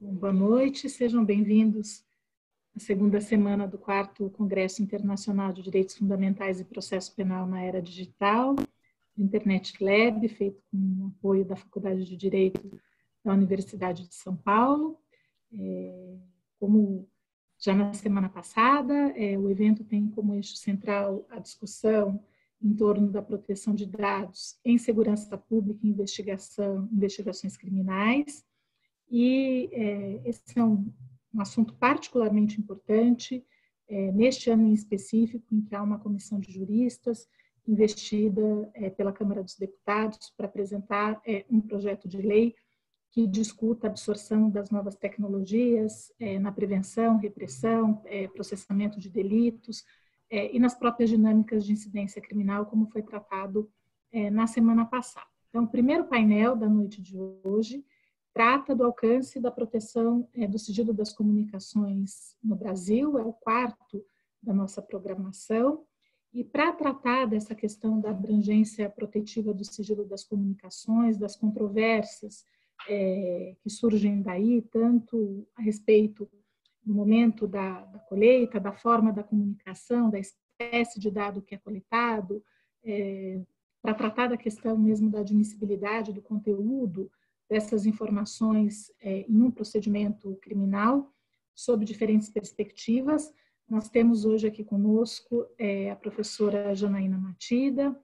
Boa noite, sejam bem-vindos à segunda semana do 4º Congresso Internacional de Direitos Fundamentais e Processo Penal na Era Digital, Internet Lab, feito com o apoio da Faculdade de Direito da Universidade de São Paulo. Como já na semana passada, o evento tem como eixo central a discussão em torno da proteção de dados em segurança pública e investigações criminais. E esse é um assunto particularmente importante neste ano em específico, em que há uma comissão de juristas investida pela Câmara dos Deputados para apresentar um projeto de lei que discuta a absorção das novas tecnologias na prevenção, repressão, processamento de delitos e nas próprias dinâmicas de incidência criminal, como foi tratado na semana passada. Então, o primeiro painel da noite de hoje trata do alcance da proteção do sigilo das comunicações no Brasil, é o quarto da nossa programação. E para tratar dessa questão da abrangência protetiva do sigilo das comunicações, das controvérsias que surgem daí, tanto a respeito do momento da colheita, da forma da comunicação, da espécie de dado que é coletado, para tratar da questão mesmo da admissibilidade do conteúdo dessas informações em um procedimento criminal, sob diferentes perspectivas. Nós temos hoje aqui conosco a professora Janaína Matilda,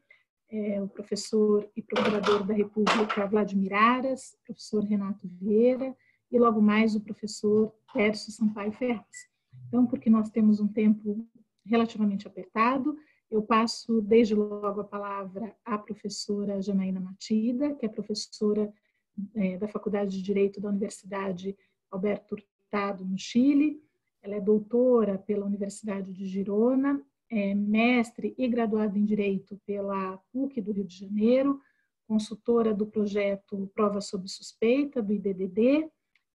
o professor e procurador da República Vladimir Aras, o professor Renato Vieira e logo mais o professor Tércio Sampaio Ferraz. Então, porque nós temos um tempo relativamente apertado, eu passo desde logo a palavra à professora Janaína Matilda, que é professora da Faculdade de Direito da Universidade Alberto Hurtado, no Chile. Ela é doutora pela Universidade de Girona, é mestre e graduada em Direito pela PUC do Rio de Janeiro, consultora do projeto Prova Sob Suspeita, do IDDD,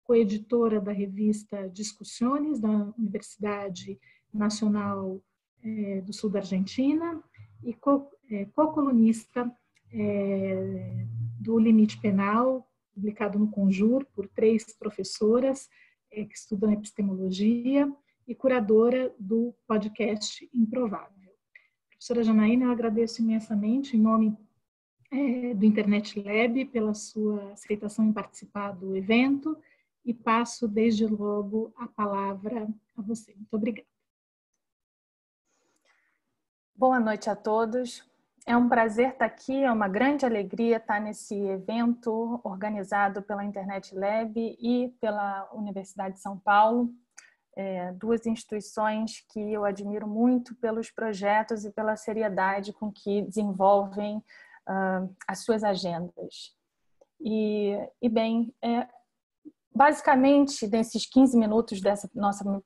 coeditora da revista Discussiones, da Universidade Nacional do Sul da Argentina e co-colunista do Limite Penal, publicado no Conjur por 3 professoras que estudam epistemologia e curadora do podcast Improvável. Professora Janaína, eu agradeço imensamente, em nome do Internet Lab, pela sua aceitação em participar do evento e passo desde logo a palavra a você. Muito obrigada. Boa noite a todos. É um prazer estar aqui, é uma grande alegria estar nesse evento organizado pela Internet Lab e pela Universidade de São Paulo, duas instituições que eu admiro muito pelos projetos e pela seriedade com que desenvolvem as suas agendas. Basicamente, nesses 15 minutos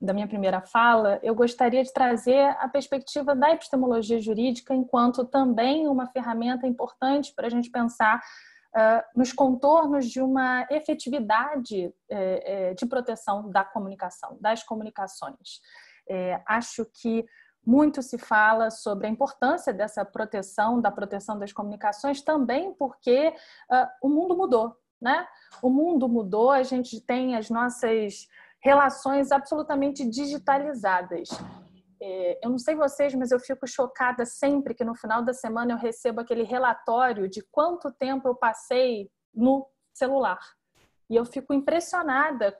da minha primeira fala, eu gostaria de trazer a perspectiva da epistemologia jurídica enquanto também uma ferramenta importante para a gente pensar nos contornos de uma efetividade de proteção da comunicação, das comunicações. Acho que muito se fala sobre a importância dessa proteção das comunicações também porque o mundo mudou. Né? O mundo mudou, a gente tem as nossas relações absolutamente digitalizadas. Eu não sei vocês, mas eu fico chocada sempre que no final da semana eu recebo aquele relatório de quanto tempo eu passei no celular. E eu fico impressionada,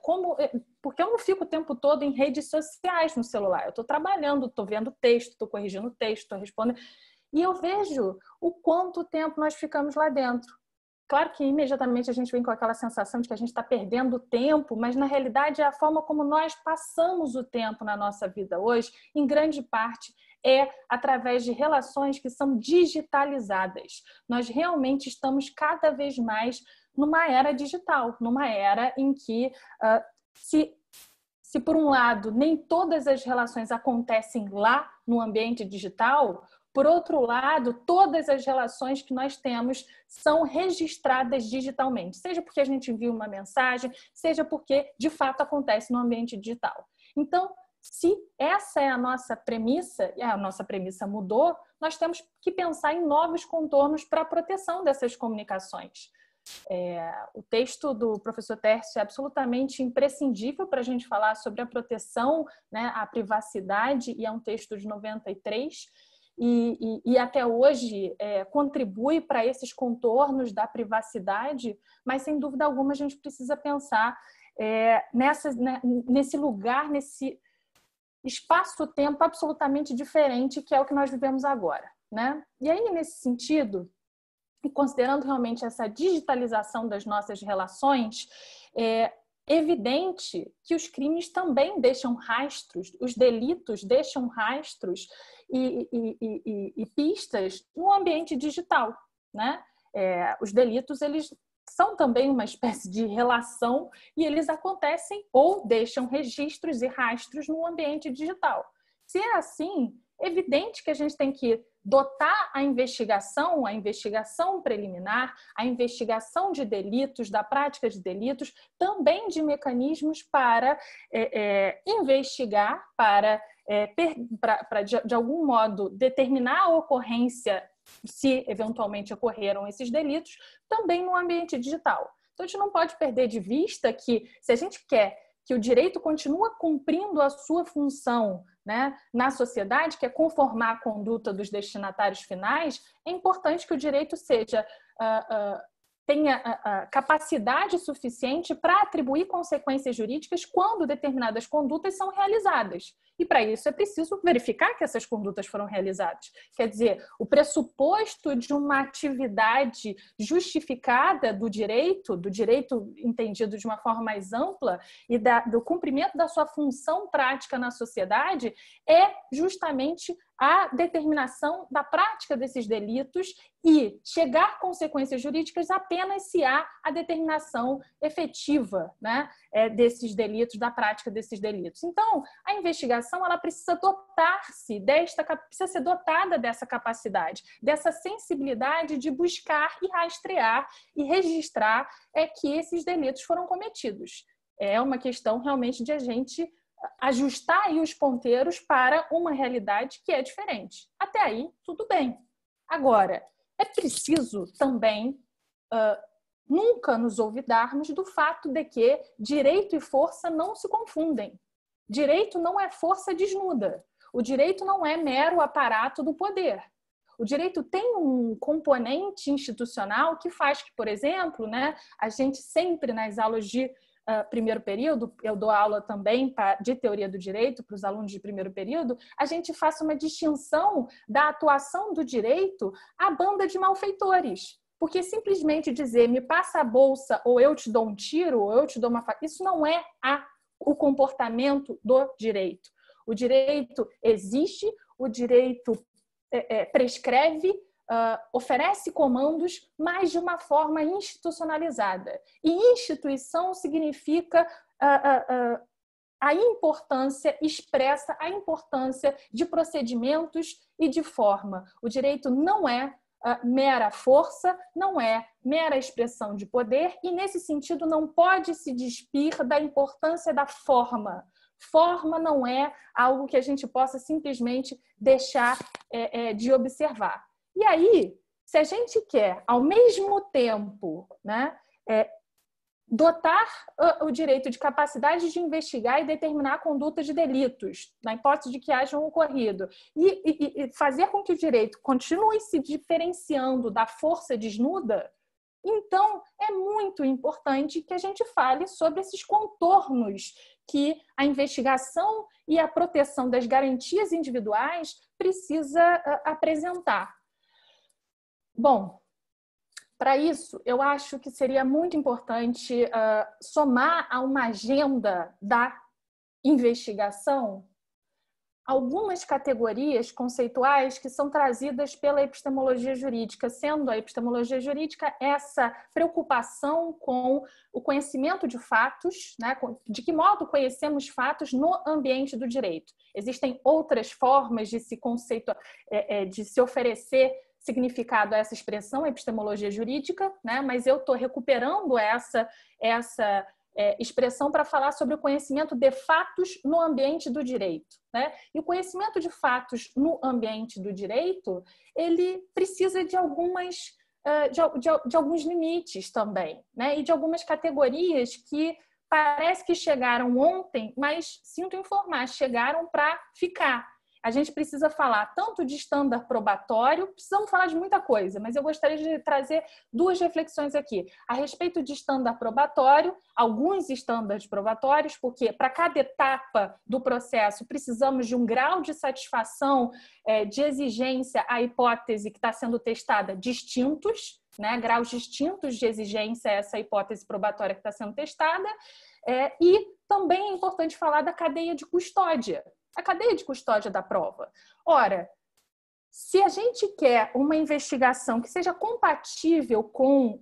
porque eu não fico o tempo todo em redes sociais no celular. Eu estou trabalhando, estou vendo texto, estou corrigindo texto, estou respondendo. E eu vejo o quanto tempo nós ficamos lá dentro. Claro que imediatamente a gente vem com aquela sensação de que a gente está perdendo tempo, mas na realidade é a forma como nós passamos o tempo na nossa vida hoje, em grande parte, é através de relações que são digitalizadas. Nós realmente estamos cada vez mais numa era digital, numa era em que se por um lado nem todas as relações acontecem lá no ambiente digital, por outro lado, todas as relações que nós temos são registradas digitalmente, seja porque a gente envia uma mensagem, seja porque, de fato, acontece no ambiente digital. Então, se essa é a nossa premissa, e a nossa premissa mudou, nós temos que pensar em novos contornos para a proteção dessas comunicações. O texto do professor Tércio é absolutamente imprescindível para a gente falar sobre a proteção, né, à privacidade, e é um texto de 93, e até hoje contribui para esses contornos da privacidade, mas sem dúvida alguma a gente precisa pensar nesse lugar, nesse espaço-tempo absolutamente diferente que é o que nós vivemos agora, né? E aí, nesse sentido, e considerando realmente essa digitalização das nossas relações, é evidente que os crimes também deixam rastros, os delitos deixam rastros e pistas no ambiente digital, né? Os delitos, eles são também uma espécie de relação e eles acontecem ou deixam registros e rastros no ambiente digital. Se é assim, é evidente que a gente tem que dotar a investigação preliminar, a investigação de delitos, da prática de delitos, também de mecanismos para investigar, para de algum modo determinar a ocorrência, se eventualmente ocorreram esses delitos, também no ambiente digital. Então a gente não pode perder de vista que, se a gente quer que o direito continua cumprindo a sua função, né, na sociedade, que é conformar a conduta dos destinatários finais, é importante que o direito seja, tenha capacidade suficiente para atribuir consequências jurídicas quando determinadas condutas são realizadas. E para isso é preciso verificar que essas condutas foram realizadas. Quer dizer, o pressuposto de uma atividade justificada do direito entendido de uma forma mais ampla e do cumprimento da sua função prática na sociedade é justamente a determinação da prática desses delitos e chegar a consequências jurídicas apenas se há a determinação efetiva, né, desses delitos, da prática desses delitos. Então, a investigação, ela precisa precisa ser dotada dessa capacidade, dessa sensibilidade de buscar e rastrear e registrar que esses delitos foram cometidos. É uma questão realmente de a gente ajustar aí os ponteiros para uma realidade que é diferente. Até aí, tudo bem. Agora, é preciso também nunca nos olvidarmos do fato de que direito e força não se confundem. Direito não é força desnuda. O direito não é mero aparato do poder. O direito tem um componente institucional que faz que, por exemplo, né, a gente sempre nas aulas de primeiro período, eu dou aula também de teoria do direito para os alunos de primeiro período, a gente faça uma distinção da atuação do direito à banda de malfeitores. Porque simplesmente dizer me passa a bolsa ou eu te dou um tiro ou eu te dou uma faca, isso não é o comportamento do direito. O direito existe, o direito prescreve, oferece comandos, mas de uma forma institucionalizada. E instituição significa a importância, expressa a importância de procedimentos e de forma. O direito não é mera força, não é mera expressão de poder e, nesse sentido, não pode se despir da importância da forma. Forma não é algo que a gente possa simplesmente deixar de observar. E aí, se a gente quer, ao mesmo tempo, né, dotar o direito de capacidade de investigar e determinar a conduta de delitos, na hipótese de que hajam ocorrido, e fazer com que o direito continue se diferenciando da força desnuda, então é muito importante que a gente fale sobre esses contornos que a investigação e a proteção das garantias individuais precisa apresentar. Bom, para isso, eu acho que seria muito importante somar a uma agenda da investigação algumas categorias conceituais que são trazidas pela epistemologia jurídica, sendo a epistemologia jurídica essa preocupação com o conhecimento de fatos, né? De que modo conhecemos fatos no ambiente do direito. Existem outras formas de se conceituar, de se oferecer significado a essa expressão, epistemologia jurídica, né? Mas eu estou recuperando essa expressão para falar sobre o conhecimento de fatos no ambiente do direito, né? E o conhecimento de fatos no ambiente do direito, ele precisa de algumas de alguns limites também, né? E de algumas categorias que parece que chegaram ontem, mas sinto informar, chegaram para ficar. A gente precisa falar tanto de estándar probatório, precisamos falar de muita coisa, mas eu gostaria de trazer duas reflexões aqui. A respeito de estándar probatório, alguns estándares probatórios, porque para cada etapa do processo precisamos de um grau de satisfação, de exigência à hipótese que está sendo testada distintos, né? Graus distintos de exigência a essa hipótese probatória que está sendo testada. E também é importante falar da cadeia de custódia. A cadeia de custódia da prova. Ora, se a gente quer uma investigação que seja compatível com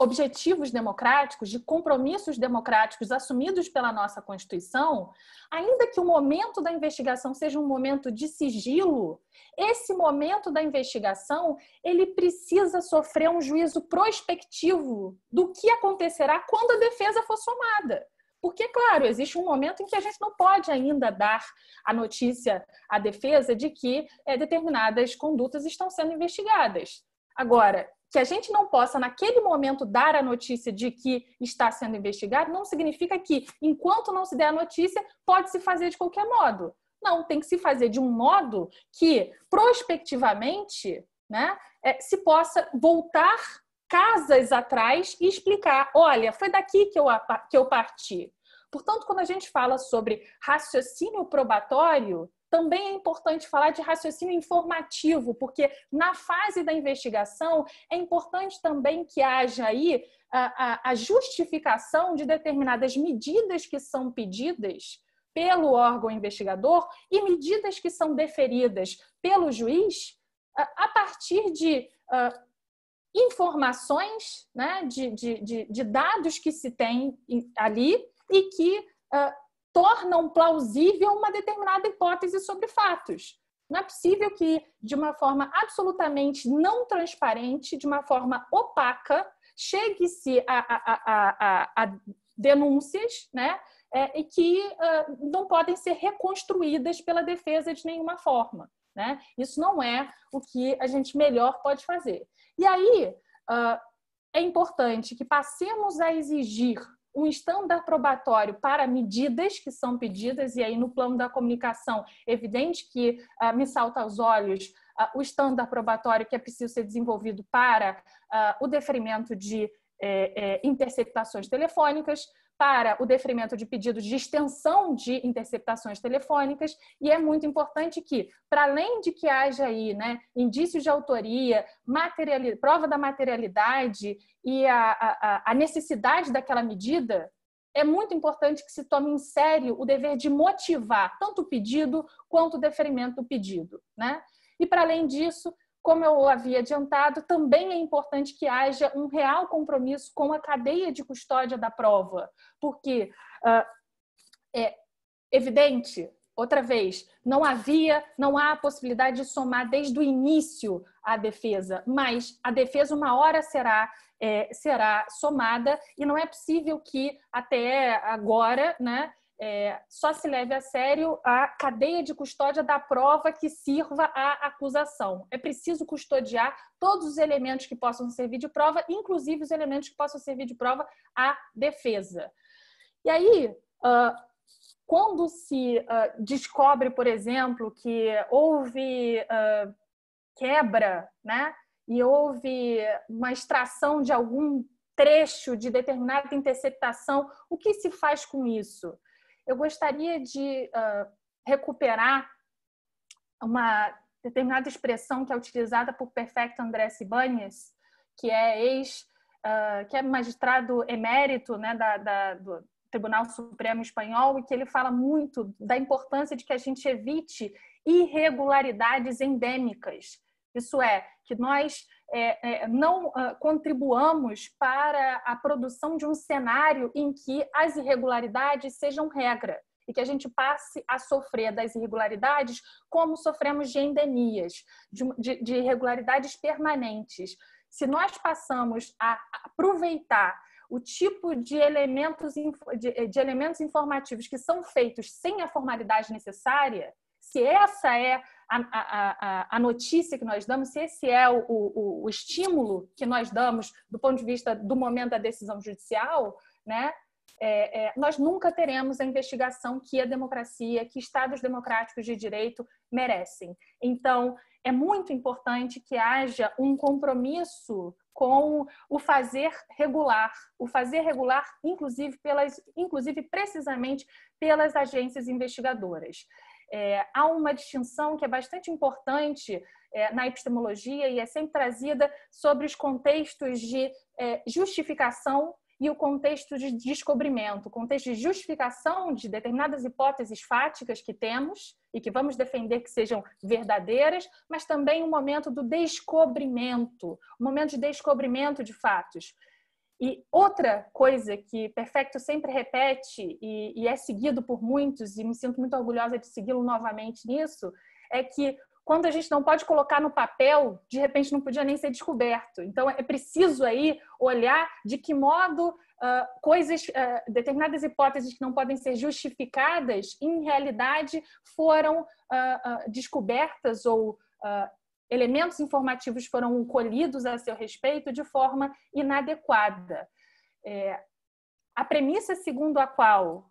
objetivos democráticos, de compromissos democráticos assumidos pela nossa Constituição, ainda que o momento da investigação seja um momento de sigilo, esse momento da investigação, ele precisa sofrer um juízo prospectivo do que acontecerá quando a defesa for somada. Porque, claro, existe um momento em que a gente não pode ainda dar a notícia à defesa de que determinadas condutas estão sendo investigadas. Agora, que a gente não possa, naquele momento, dar a notícia de que está sendo investigado, não significa que, enquanto não se der a notícia, pode se fazer de qualquer modo. Não, tem que se fazer de um modo que, prospectivamente, né, se possa voltar casas atrás e explicar, olha, foi daqui que eu parti. Portanto, quando a gente fala sobre raciocínio probatório, também é importante falar de raciocínio informativo, porque na fase da investigação é importante também que haja aí a justificação de determinadas medidas que são pedidas pelo órgão investigador e medidas que são deferidas pelo juiz a partir de informações, né, de dados que se tem ali e que tornam plausível uma determinada hipótese sobre fatos. Não é possível que, de uma forma absolutamente não transparente, de uma forma opaca, chegue-se a denúncias, né, e que não podem ser reconstruídas pela defesa de nenhuma forma. Né? Isso não é o que a gente melhor pode fazer. E aí, é importante que passemos a exigir um estándar probatório para medidas que são pedidas, e aí no plano da comunicação, evidente que me salta aos olhos o estándar probatório que é preciso ser desenvolvido para o deferimento de interceptações telefônicas, para o deferimento de pedidos de extensão de interceptações telefônicas, e é muito importante que, para além de que haja aí, né, indícios de autoria, prova da materialidade e a necessidade daquela medida, é muito importante que se tome em sério o dever de motivar tanto o pedido quanto o deferimento do pedido, né? E, para além disso, como eu havia adiantado, também é importante que haja um real compromisso com a cadeia de custódia da prova, porque é evidente, outra vez, não há a possibilidade de somar desde o início a defesa, mas a defesa uma hora será somada e não é possível que até agora, né, só se leve a sério a cadeia de custódia da prova que sirva à acusação. É preciso custodiar todos os elementos que possam servir de prova, inclusive os elementos que possam servir de prova à defesa. E aí, quando se descobre, por exemplo, que houve quebra, né, e houve uma extração de algum trecho de determinada interceptação, o que se faz com isso? Eu gostaria de recuperar uma determinada expressão que é utilizada por Perfecto Andrés Ibáñez, que é magistrado emérito, né, do Tribunal Supremo Espanhol, e que ele fala muito da importância de que a gente evite irregularidades endêmicas. Isso é, que nós não contribuamos para a produção de um cenário em que as irregularidades sejam regra e que a gente passe a sofrer das irregularidades como sofremos de endemias, de irregularidades permanentes. Se nós passamos a aproveitar o tipo de elementos informativos que são feitos sem a formalidade necessária, se essa é a notícia que nós damos, se esse é o estímulo que nós damos do ponto de vista do momento da decisão judicial, né? Nós nunca teremos a investigação que a democracia, que estados democráticos de direito merecem. Então, é muito importante que haja um compromisso com o fazer regular. O fazer regular, inclusive precisamente, pelas agências investigadoras. Há uma distinção que é bastante importante na epistemologia e é sempre trazida sobre os contextos de justificação e o contexto de descobrimento, o contexto de justificação de determinadas hipóteses fáticas que temos e que vamos defender que sejam verdadeiras, mas também o momento do descobrimento, o momento de descobrimento de fatos. E outra coisa que Perfecto sempre repete e é seguido por muitos, e me sinto muito orgulhosa de segui-lo novamente nisso, é que quando a gente não pode colocar no papel, de repente não podia nem ser descoberto. Então, é preciso aí olhar de que modo determinadas hipóteses que não podem ser justificadas, em realidade, foram descobertas ou elementos informativos foram colhidos a seu respeito de forma inadequada. A premissa segundo a qual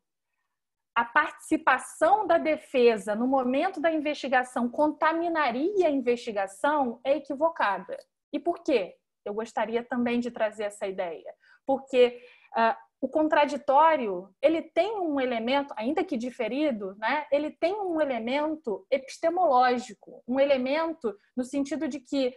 a participação da defesa no momento da investigação contaminaria a investigação é equivocada. E por quê? Eu gostaria também de trazer essa ideia. Porque o contraditório, ele tem um elemento, ainda que diferido, né? Ele tem um elemento epistemológico, um elemento no sentido de que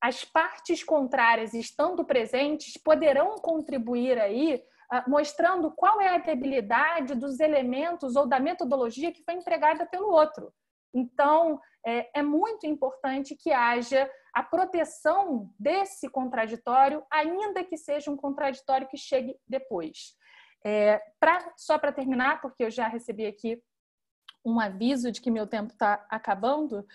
as partes contrárias estando presentes poderão contribuir aí mostrando qual é a debilidade dos elementos ou da metodologia que foi empregada pelo outro. Então, é muito importante que haja a proteção desse contraditório, ainda que seja um contraditório que chegue depois. Só para terminar, porque eu já recebi aqui um aviso de que meu tempo está acabando,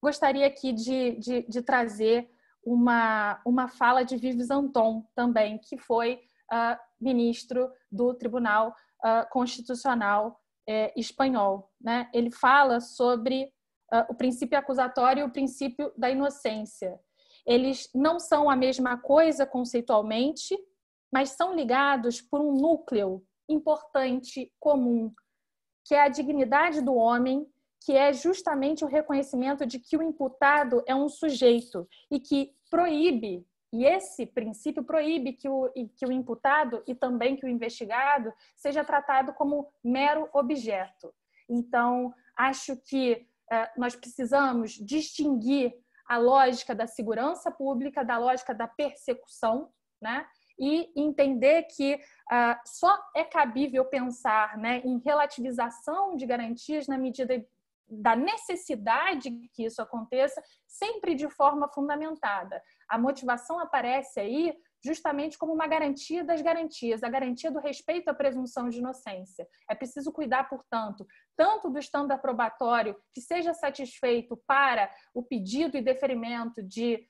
gostaria aqui de trazer uma fala de Vives Anton também, que foi ministro do Tribunal Constitucional Espanhol, né? Ele fala sobre o princípio acusatório e o princípio da inocência. Eles não são a mesma coisa conceitualmente, mas são ligados por um núcleo importante comum, que é a dignidade do homem, que é justamente o reconhecimento de que o imputado é um sujeito e que proíbe, e esse princípio proíbe que o imputado e também que o investigado seja tratado como mero objeto. Então, acho que nós precisamos distinguir a lógica da segurança pública da lógica da persecução, né? E entender que só é cabível pensar, né, em relativização de garantias na medida da necessidade que isso aconteça, sempre de forma fundamentada. A motivação aparece aí justamente como uma garantia das garantias, a garantia do respeito à presunção de inocência. É preciso cuidar, portanto, tanto do estándar probatório que seja satisfeito para o pedido e deferimento de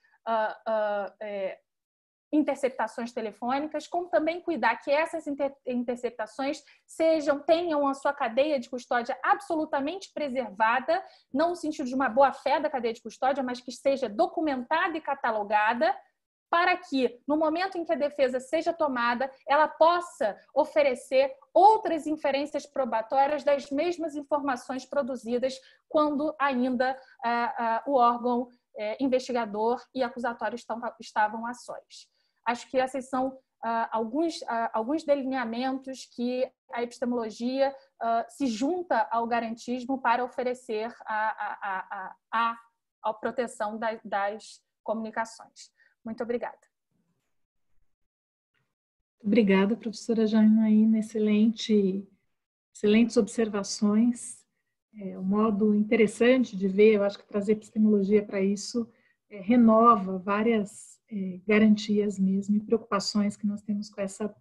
interceptações telefônicas, como também cuidar que essas interceptações tenham a sua cadeia de custódia absolutamente preservada, não no sentido de uma boa-fé da cadeia de custódia, mas que seja documentada e catalogada, para que, no momento em que a defesa seja tomada, ela possa oferecer outras inferências probatórias das mesmas informações produzidas quando ainda o órgão investigador e acusatório estavam a sós. Acho que esses são alguns delineamentos que a epistemologia se junta ao garantismo para oferecer a proteção das comunicações. Muito obrigada. Obrigada, professora Janaína. Excelentes observações. Um modo interessante de ver, eu acho que trazer epistemologia para isso renova várias garantias mesmo e preocupações que nós temos com essa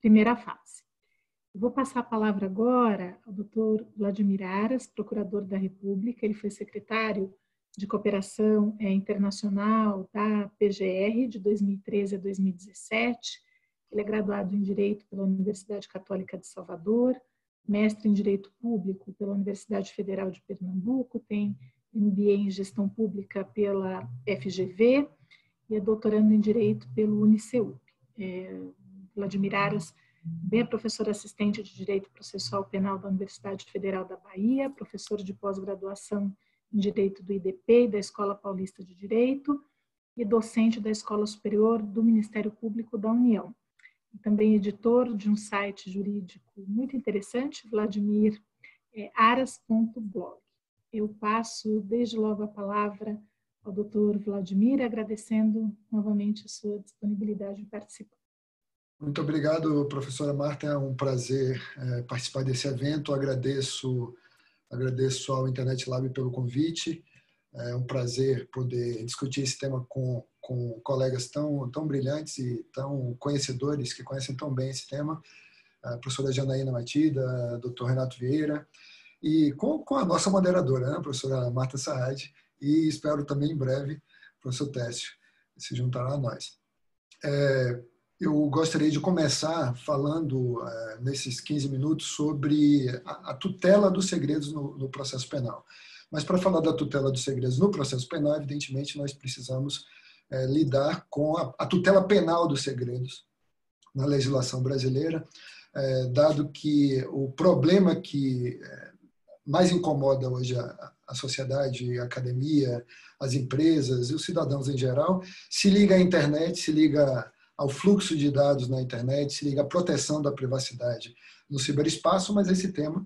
primeira fase. Eu vou passar a palavra agora ao doutor Vladimir Aras, procurador da República. Ele foi secretário de Cooperação Internacional da PGR de 2013 a 2017. Ele é graduado em Direito pela Universidade Católica de Salvador, mestre em Direito Público pela Universidade Federal de Pernambuco, tem MBA em Gestão Pública pela FGV e é doutorando em Direito pelo Uniceup. Vladimir Aras também é professor assistente de Direito Processual Penal da Universidade Federal da Bahia, professor de pós-graduação em Direito do IDP e da Escola Paulista de Direito e docente da Escola Superior do Ministério Público da União. E também editor de um site jurídico muito interessante, vladimiraras.blog. Eu passo desde logo a palavra ao doutor Vladimir, agradecendo novamente a sua disponibilidade em participar. Muito obrigado, professora Marta, é um prazer participar desse evento, agradeço ao Internet Lab pelo convite, é um prazer poder discutir esse tema com colegas tão brilhantes e tão conhecedores, que conhecem tão bem esse tema, a professora Janaína Matilda, doutor Renato Vieira, e com a nossa moderadora, né, a professora Marta Saad, e espero também em breve o professor Tércio se juntará a nós. Eu gostaria de começar falando, nesses 15 minutos, sobre a tutela dos segredos no processo penal. Mas para falar da tutela dos segredos no processo penal, evidentemente nós precisamos lidar com a tutela penal dos segredos na legislação brasileira, dado que o problema que mais incomoda hoje a sociedade, a academia, as empresas e os cidadãos em geral, se liga à internet, se liga ao fluxo de dados na internet, se liga à proteção da privacidade no ciberespaço, mas esse tema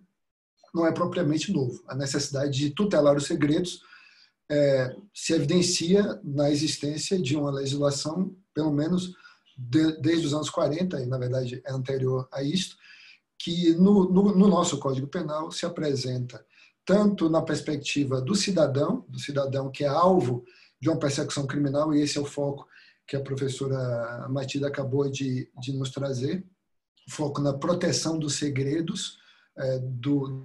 não é propriamente novo. A necessidade de tutelar os segredos se evidencia na existência de uma legislação, pelo menos desde os anos 40, e na verdade é anterior a isto, que no nosso Código Penal se apresenta tanto na perspectiva do cidadão que é alvo de uma persecução criminal, e esse é o foco que a professora Matilda acabou de nos trazer, foco na proteção dos segredos,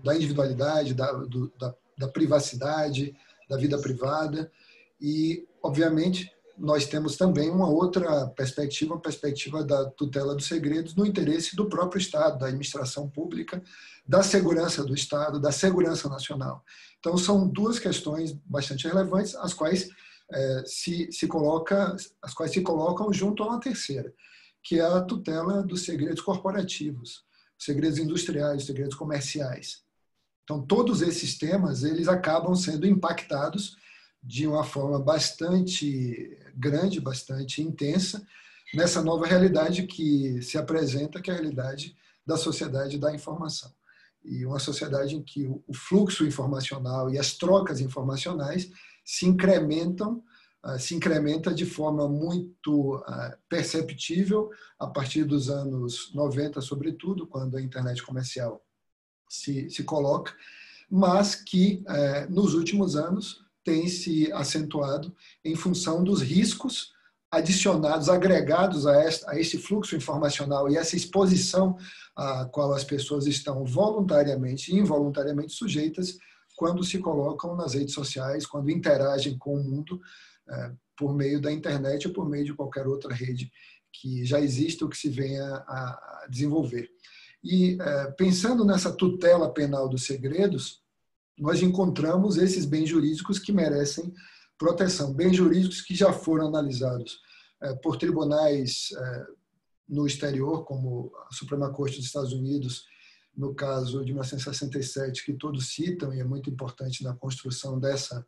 da individualidade, da privacidade, da vida privada. E, obviamente, nós temos também uma outra perspectiva, a perspectiva da tutela dos segredos no interesse do próprio Estado, da administração pública, da segurança do Estado, da segurança nacional. Então, são duas questões bastante relevantes, as quais se colocam junto a uma terceira, que é a tutela dos segredos corporativos, segredos industriais, segredos comerciais. Então, todos esses temas, eles acabam sendo impactados de uma forma bastante grande, bastante intensa, nessa nova realidade que se apresenta, que é a realidade da sociedade da informação. E uma sociedade em que o fluxo informacional e as trocas informacionais se incrementa de forma muito perceptível a partir dos anos 90, sobretudo, quando a internet comercial se coloca, mas que nos últimos anos tem se acentuado em função dos riscos adicionados, agregados a este fluxo informacional e essa exposição a qual as pessoas estão voluntariamente e involuntariamente sujeitas quando se colocam nas redes sociais, quando interagem com o mundo por meio da internet ou por meio de qualquer outra rede que já existe ou que se venha a desenvolver. E pensando nessa tutela penal dos segredos, nós encontramos esses bens jurídicos que merecem proteção, bens jurídicos que já foram analisados por tribunais no exterior, como a Suprema Corte dos Estados Unidos, no caso de 1967, que todos citam, e é muito importante na construção dessa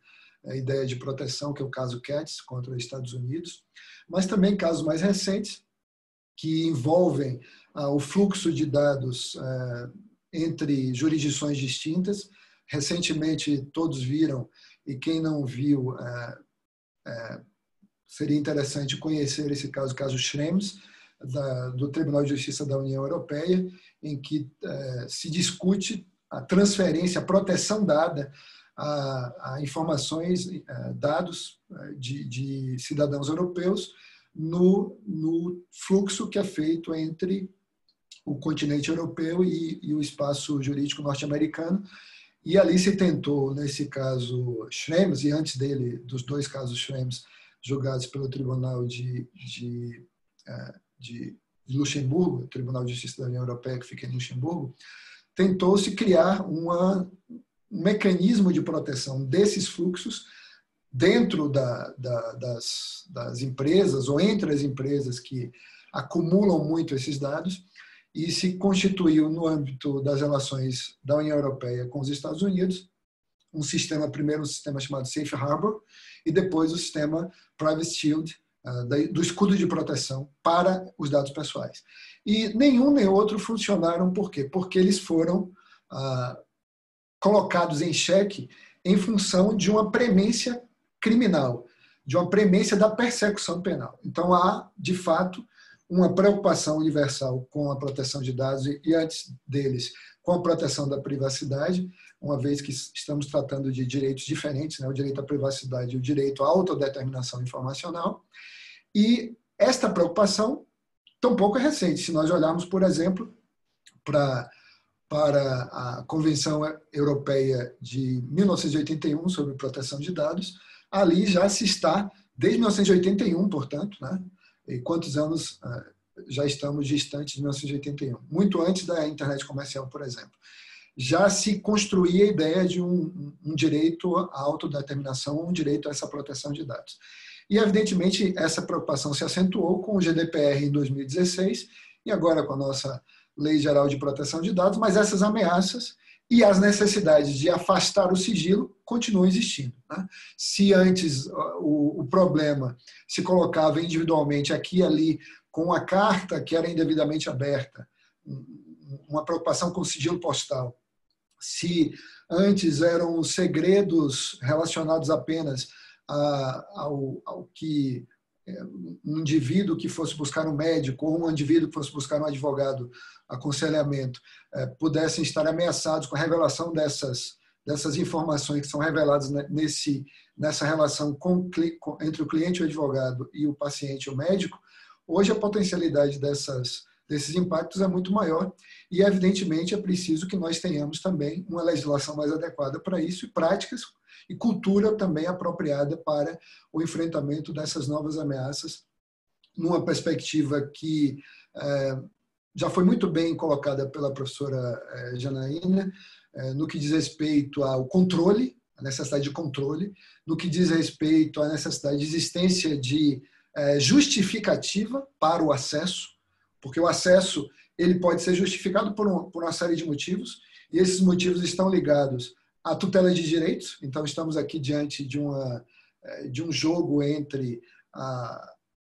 ideia de proteção, que é o caso Katz contra os Estados Unidos, mas também casos mais recentes, que envolvem o fluxo de dados entre jurisdições distintas. Recentemente, todos viram, e quem não viu, seria interessante conhecer esse caso, o caso Schrems, do Tribunal de Justiça da União Europeia, em que se discute a transferência, a proteção dada a informações, dados de cidadãos europeus no fluxo que é feito entre o continente europeu e o espaço jurídico norte-americano. E ali se tentou, nesse caso Schrems, e antes dele, dos dois casos Schrems, julgados pelo Tribunal de Luxemburgo, Tribunal de Justiça da União Europeia, que fica em Luxemburgo, tentou-se criar um mecanismo de proteção desses fluxos dentro das empresas ou entre as empresas que acumulam muito esses dados, e se constituiu no âmbito das relações da União Europeia com os Estados Unidos um sistema, primeiro um sistema chamado Safe Harbor e depois o sistema Privacy Shield, do escudo de proteção para os dados pessoais. E nenhum nem outro funcionaram, por quê? Porque eles foram colocados em xeque em função de uma premência criminal, de uma premência da persecução penal. Então há, de fato, uma preocupação universal com a proteção de dados e, antes deles, com a proteção da privacidade, uma vez que estamos tratando de direitos diferentes, né? O direito à privacidade e o direito à autodeterminação informacional. E esta preocupação tampouco é recente. Se nós olharmos, por exemplo, para a Convenção Europeia de 1981 sobre proteção de dados, ali já se está, desde 1981, portanto, né? E quantos anos já estamos distantes de 1981? Muito antes da internet comercial, por exemplo. Já se construía a ideia de um direito à autodeterminação, um direito a essa proteção de dados. E, evidentemente, essa preocupação se acentuou com o GDPR em 2016 e agora com a nossa Lei Geral de Proteção de Dados, mas essas ameaças e as necessidades de afastar o sigilo continuam existindo, né? Se antes o problema se colocava individualmente aqui e ali com a carta que era indevidamente aberta, uma preocupação com o sigilo postal, se antes eram segredos relacionados apenas ao que um indivíduo que fosse buscar um médico ou um indivíduo que fosse buscar um advogado, aconselhamento, pudessem estar ameaçados com a revelação dessas informações que são reveladas nessa relação entre o cliente, o advogado e o paciente, o médico. Hoje a potencialidade desses impactos é muito maior e, evidentemente, é preciso que nós tenhamos também uma legislação mais adequada para isso e práticas e cultura também apropriada para o enfrentamento dessas novas ameaças, numa perspectiva que já foi muito bem colocada pela professora Janaína, no que diz respeito ao controle, a necessidade de controle, no que diz respeito à necessidade de existência de justificativa para o acesso, porque o acesso ele pode ser justificado por uma série de motivos, e esses motivos estão ligados a tutela de direitos. Então estamos aqui diante de um jogo entre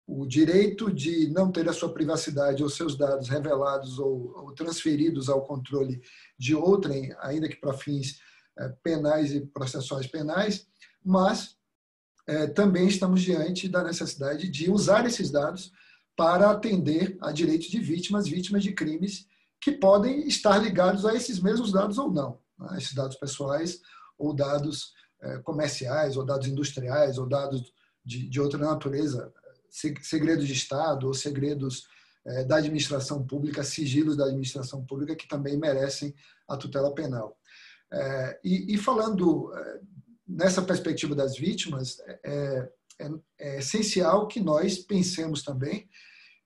o direito de não ter a sua privacidade ou seus dados revelados ou transferidos ao controle de outrem, ainda que para fins penais e processuais penais, mas também estamos diante da necessidade de usar esses dados para atender a direitos de vítimas de crimes que podem estar ligados a esses mesmos dados ou não, né? Esses dados pessoais ou dados comerciais ou dados industriais ou dados de outra natureza, segredos de Estado ou segredos da administração pública, sigilos da administração pública que também merecem a tutela penal. E falando nessa perspectiva das vítimas, é essencial que nós pensemos também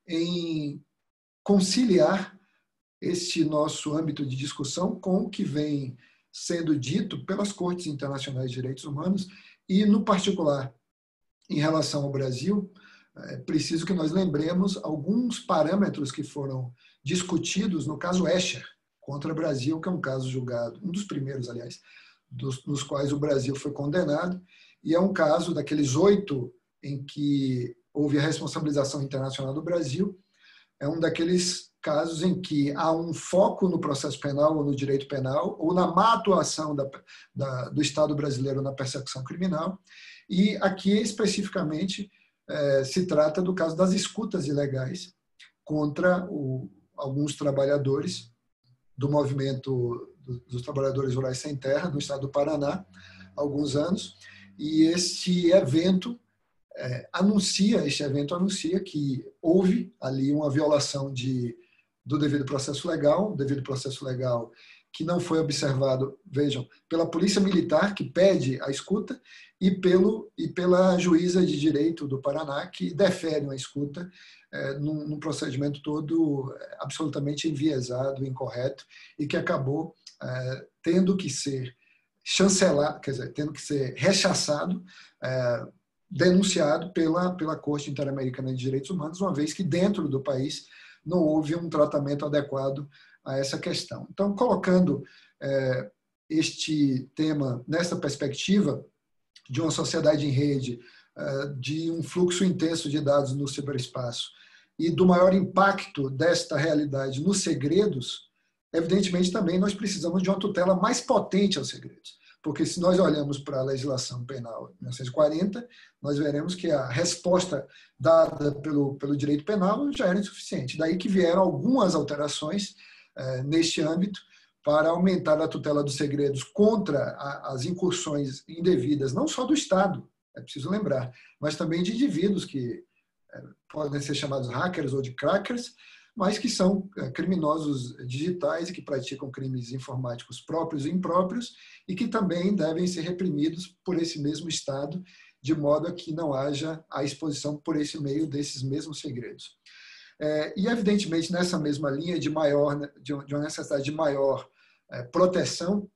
em conciliar este nosso âmbito de discussão com o que vem sendo dito pelas Cortes Internacionais de Direitos Humanos e, no particular, em relação ao Brasil, é preciso que nós lembremos alguns parâmetros que foram discutidos no caso Escher contra o Brasil, que é um caso julgado, um dos primeiros, aliás, nos quais o Brasil foi condenado. E é um caso daqueles 8 em que houve a responsabilização internacional do Brasil. É um daqueles casos em que há um foco no processo penal ou no direito penal ou na má atuação do Estado brasileiro na persecução criminal. E aqui, especificamente, se trata do caso das escutas ilegais contra alguns trabalhadores do movimento dos trabalhadores rurais sem terra, no estado do Paraná, há alguns anos. E este evento anuncia que houve ali uma violação do devido processo legal que não foi observado, vejam, pela polícia militar, que pede a escuta, e pela juíza de direito do Paraná, que defere uma escuta num procedimento todo absolutamente enviesado, incorreto, e que acabou tendo que ser chancelado, quer dizer, tendo que ser rechaçado, denunciado pela Corte Interamericana de Direitos Humanos, uma vez que dentro do país não houve um tratamento adequado a essa questão. Então, colocando este tema nessa perspectiva de uma sociedade em rede, de um fluxo intenso de dados no ciberespaço e do maior impacto desta realidade nos segredos, evidentemente também nós precisamos de uma tutela mais potente aos segredos. Porque se nós olhamos para a legislação penal de 1940, nós veremos que a resposta dada pelo direito penal já era insuficiente. Daí que vieram algumas alterações neste âmbito para aumentar a tutela dos segredos contra as incursões indevidas, não só do Estado, é preciso lembrar, mas também de indivíduos que podem ser chamados hackers ou de crackers, mas que são criminosos digitais, que praticam crimes informáticos próprios e impróprios, e que também devem ser reprimidos por esse mesmo Estado, de modo a que não haja a exposição por esse meio desses mesmos segredos. E, evidentemente, nessa mesma linha de uma necessidade de maior proteção,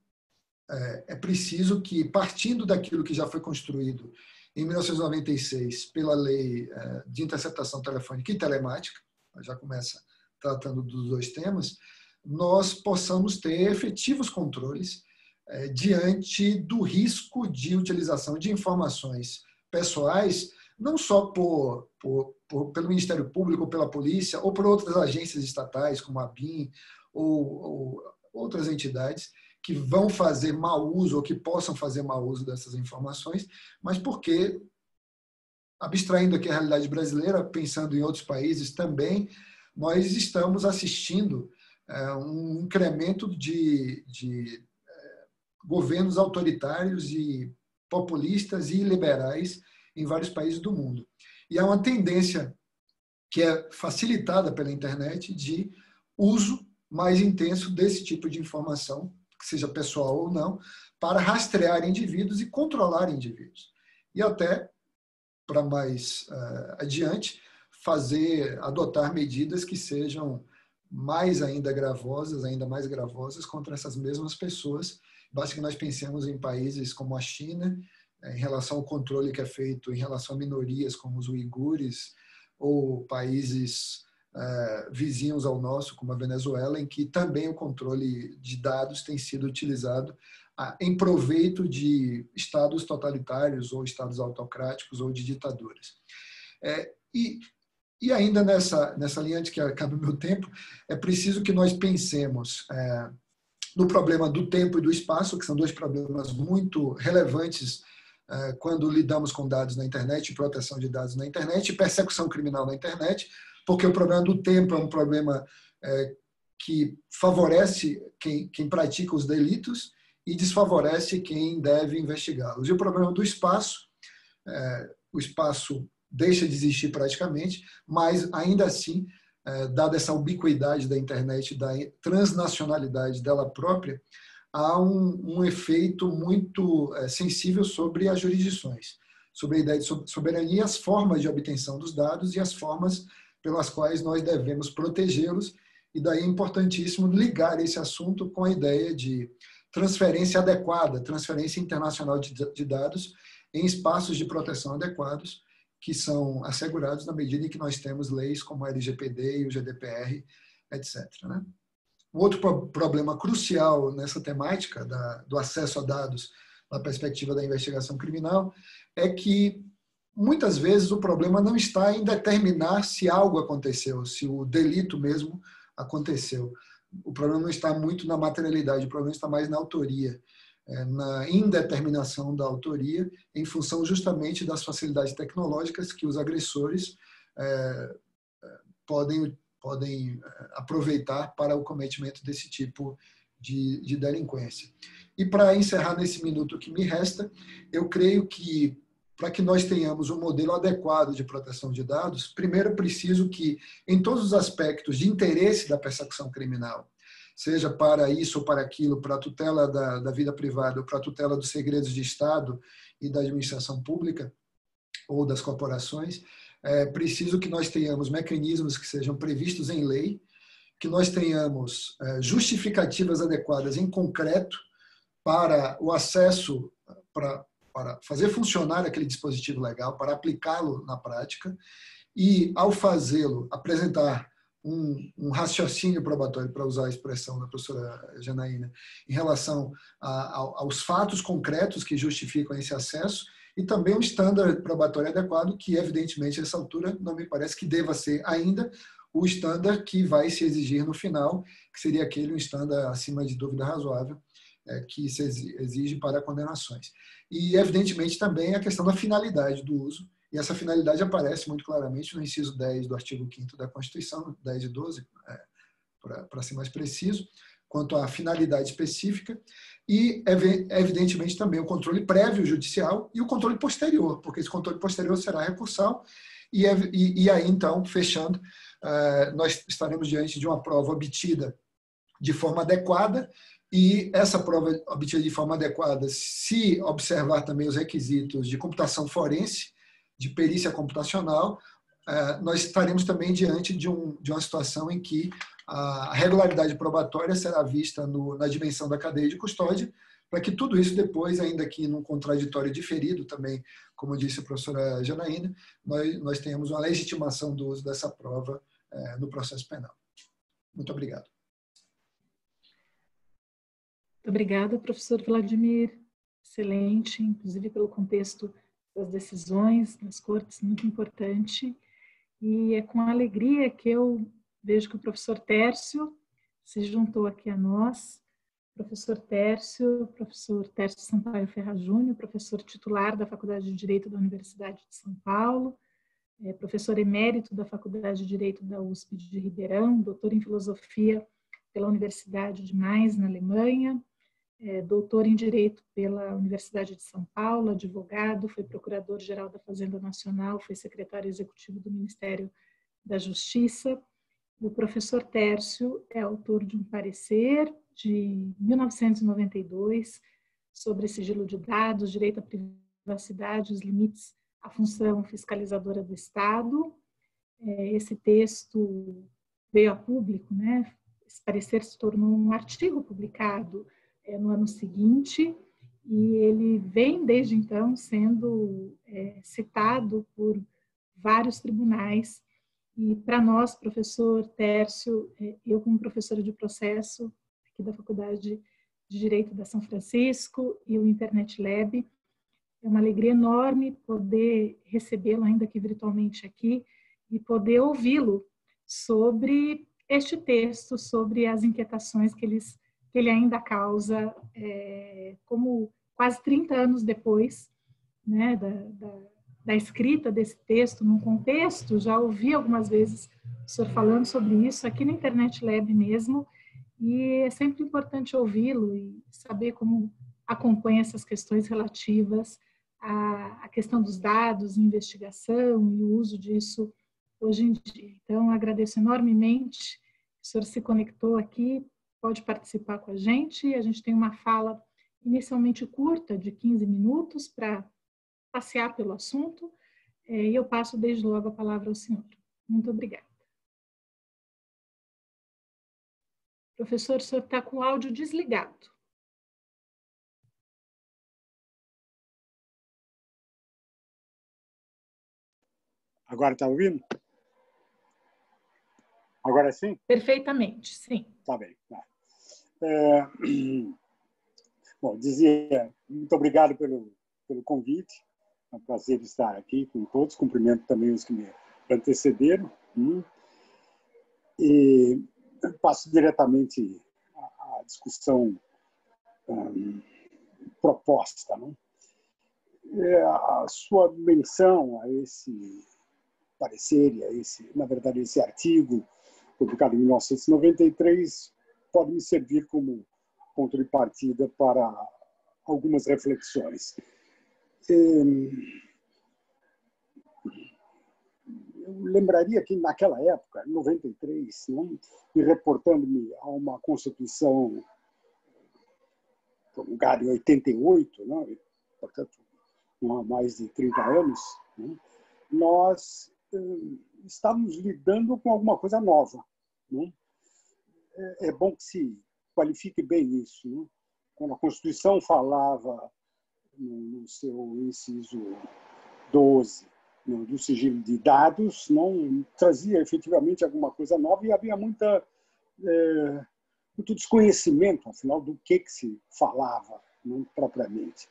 é preciso que, partindo daquilo que já foi construído em 1996 pela Lei de Interceptação Telefônica e Telemática, já começa tratando dos dois temas, nós possamos ter efetivos controles diante do risco de utilização de informações pessoais, não só pelo Ministério Público, ou pela polícia, ou por outras agências estatais, como a ABIN, ou outras entidades que vão fazer mau uso, ou que possam fazer mau uso dessas informações, mas porque, abstraindo aqui a realidade brasileira, pensando em outros países também, nós estamos assistindo a um incremento de governos autoritários e populistas e liberais em vários países do mundo. E há uma tendência que é facilitada pela internet de uso mais intenso desse tipo de informação, que seja pessoal ou não, para rastrear indivíduos e controlar indivíduos. E até para mais adiante, adotar medidas que sejam ainda mais gravosas contra essas mesmas pessoas. Basta que nós pensemos em países como a China, em relação ao controle que é feito em relação a minorias como os uigures, ou países vizinhos ao nosso, como a Venezuela, em que também o controle de dados tem sido utilizado em proveito de estados totalitários ou estados autocráticos ou de ditaduras. E ainda nessa linha, antes que acabe o meu tempo, é preciso que nós pensemos no problema do tempo e do espaço, que são dois problemas muito relevantes quando lidamos com dados na internet, proteção de dados na internet e persecução criminal na internet, porque o problema do tempo é um problema que favorece quem pratica os delitos e desfavorece quem deve investigá-los. E o problema do espaço, o espaço deixa de existir praticamente, mas ainda assim, dada essa ubiquidade da internet, da transnacionalidade dela própria, há um efeito muito sensível sobre as jurisdições, sobre a ideia de soberania, as formas de obtenção dos dados e as formas pelas quais nós devemos protegê-los, e daí é importantíssimo ligar esse assunto com a ideia de transferência adequada, transferência internacional de dados em espaços de proteção adequados, que são assegurados na medida em que nós temos leis como a LGPD e o GDPR, etc. Né? Um outro problema crucial nessa temática do acesso a dados na perspectiva da investigação criminal é que, muitas vezes, o problema não está em determinar se algo aconteceu, se o delito mesmo aconteceu. O problema não está muito na materialidade, o problema está mais na autoria, na indeterminação da autoria, em função justamente das facilidades tecnológicas que os agressores podem aproveitar para o cometimento desse tipo de delinquência. E para encerrar nesse minuto que me resta, eu creio que, para que nós tenhamos um modelo adequado de proteção de dados, primeiro preciso que, em todos os aspectos de interesse da persecução criminal, seja para isso ou para aquilo, para a tutela da vida privada ou para a tutela dos segredos de Estado e da administração pública ou das corporações, é preciso que nós tenhamos mecanismos que sejam previstos em lei, que nós tenhamos justificativas adequadas em concreto para o acesso, para fazer funcionar aquele dispositivo legal, para aplicá-lo na prática e, ao fazê-lo, apresentar um raciocínio probatório, para usar a expressão da professora Janaína, em relação aos fatos concretos que justificam esse acesso e também um standard probatório adequado que, evidentemente, nessa altura, não me parece que deva ser ainda o standard que vai se exigir no final, que seria aquele um standard acima de dúvida razoável que se exige para condenações. E, evidentemente, também a questão da finalidade do uso, e essa finalidade aparece muito claramente no inciso 10 do artigo 5º da Constituição, 10 e 12, para ser mais preciso, quanto à finalidade específica, e, evidentemente, também o controle prévio judicial e o controle posterior, porque esse controle posterior será recursal, e aí, então, fechando, nós estaremos diante de uma prova obtida de forma adequada, e essa prova obtida de forma adequada, se observar também os requisitos de computação forense, de perícia computacional, nós estaremos também diante de uma situação em que a regularidade probatória será vista na dimensão da cadeia de custódia, para que tudo isso depois, ainda que num contraditório diferido também, como disse a professora Janaína, nós tenhamos uma legitimação do uso dessa prova no processo penal. Muito obrigado. Muito obrigada, professor Vladimir. Excelente, inclusive pelo contexto das decisões das cortes, muito importante. E é com alegria que eu vejo que o professor Tércio se juntou aqui a nós. Professor Tércio Sampaio Ferraz Júnior, professor titular da Faculdade de Direito da Universidade de São Paulo, professor emérito da Faculdade de Direito da USP de Ribeirão, doutor em Filosofia pela Universidade de Mainz, na Alemanha, doutor em Direito pela Universidade de São Paulo, advogado, foi Procurador-Geral da Fazenda Nacional, foi Secretário Executivo do Ministério da Justiça. O professor Tércio é autor de um parecer de 1992 sobre sigilo de dados, direito à privacidade, os limites à função fiscalizadora do Estado. Esse texto veio a público, né? Esse parecer se tornou um artigo publicado no ano seguinte, e ele vem desde então sendo citado por vários tribunais. E para nós, professor Tércio, eu como professora de processo aqui da Faculdade de Direito da São Francisco e o Internet Lab, é uma alegria enorme poder recebê-lo, ainda que virtualmente aqui, e poder ouvi-lo sobre este texto, sobre as inquietações que ele ainda causa, como quase 30 anos depois, né, da escrita desse texto, num contexto, já ouvi algumas vezes o senhor falando sobre isso, aqui na Internet Lab mesmo, e é sempre importante ouvi-lo e saber como acompanha essas questões relativas à questão dos dados, investigação e o uso disso hoje em dia. Então, agradeço enormemente que o senhor se conectou aqui, pode participar com a gente. A gente tem uma fala inicialmente curta, de 15 minutos, para passear pelo assunto, e eu passo desde logo a palavra ao senhor. Muito obrigada. Professor, o senhor está com o áudio desligado. Agora está ouvindo? Agora sim? Perfeitamente, sim. Tá bem. Tá. Bom, dizia, muito obrigado pelo convite. É um prazer estar aqui com todos. Cumprimento também os que me antecederam. E passo diretamente à discussão proposta. Não? A sua menção a esse parecer, na verdade, esse artigo publicado em 1993, pode me servir como ponto de partida para algumas reflexões. Eu eu lembraria que naquela época, em 93, né, e reportando-me a uma Constituição promulgada em 88, né, portanto, não há mais de 30 anos, né, nós estávamos lidando com alguma coisa nova. Né? É bom que se qualifique bem isso. Né? Quando a Constituição falava no seu inciso 12 do sigilo de dados, não trazia efetivamente alguma coisa nova e havia muito desconhecimento, afinal, do que se falava, não, propriamente.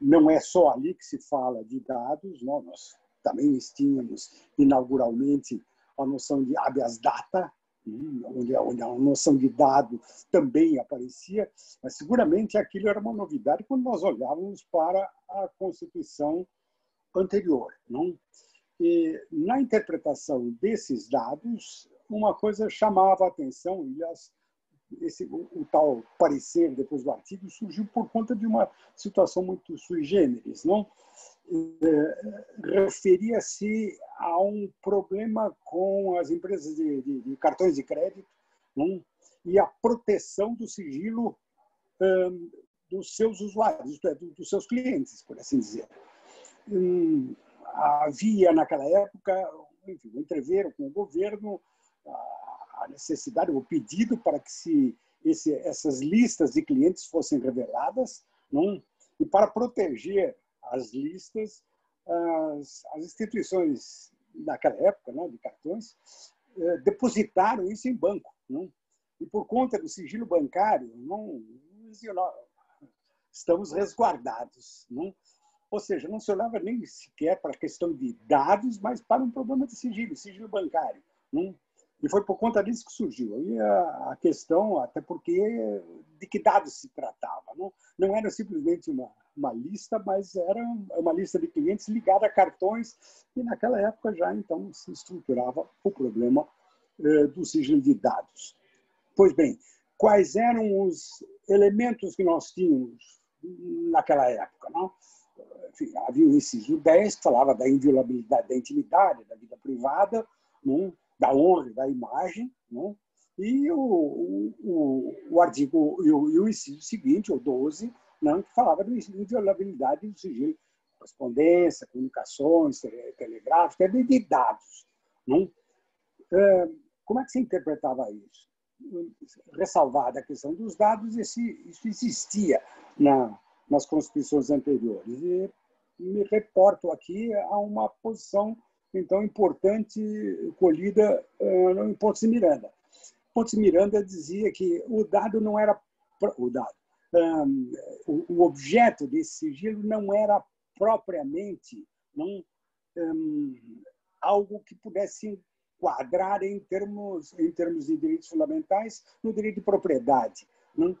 Não é só ali que se fala de dados, não, nós também tínhamos inauguralmente a noção de habeas data, onde a noção de dado também aparecia, mas seguramente aquilo era uma novidade quando nós olhávamos para a Constituição anterior. Não? E, na interpretação desses dados, uma coisa chamava a atenção, e o tal parecer depois do artigo surgiu por conta de uma situação muito sui generis. Não? Referia-se a um problema com as empresas de cartões de crédito, não? E a proteção do sigilo dos seus usuários, isto é, dos seus clientes, por assim dizer. Havia, naquela época, enfim, entreveram com o governo a necessidade, o pedido para que essas listas de clientes fossem reveladas, não? E para proteger as listas, as instituições, naquela época, né, de cartões, depositaram isso em banco. Não? E por conta do sigilo bancário, estamos resguardados. Não? Ou seja, não se olhava nem sequer para a questão de dados, mas para um problema de sigilo bancário. Não? E foi por conta disso que surgiu. E a questão, até porque de que dados se tratava. Não, não era simplesmente uma lista, mas era uma lista de clientes ligada a cartões, e naquela época já então se estruturava o problema do sigilo de dados. Pois bem, quais eram os elementos que nós tínhamos naquela época? Não? Enfim, havia o inciso 10, que falava da inviolabilidade da intimidade, da vida privada, não? Da honra, da imagem, não? E o artigo e o inciso seguinte, o 12, não, que falava de inviolabilidade do sigilo, correspondência, comunicações, telegráfica, de dados. Não? Como é que se interpretava isso? Ressalvada a questão dos dados, isso existia nas Constituições anteriores. E me reporto aqui a uma posição, então, importante, colhida em Pontes de Miranda. Pontes de Miranda dizia que o dado não era... o objeto desse sigilo não era propriamente algo que pudesse enquadrar em termos de direitos fundamentais no direito de propriedade. Não?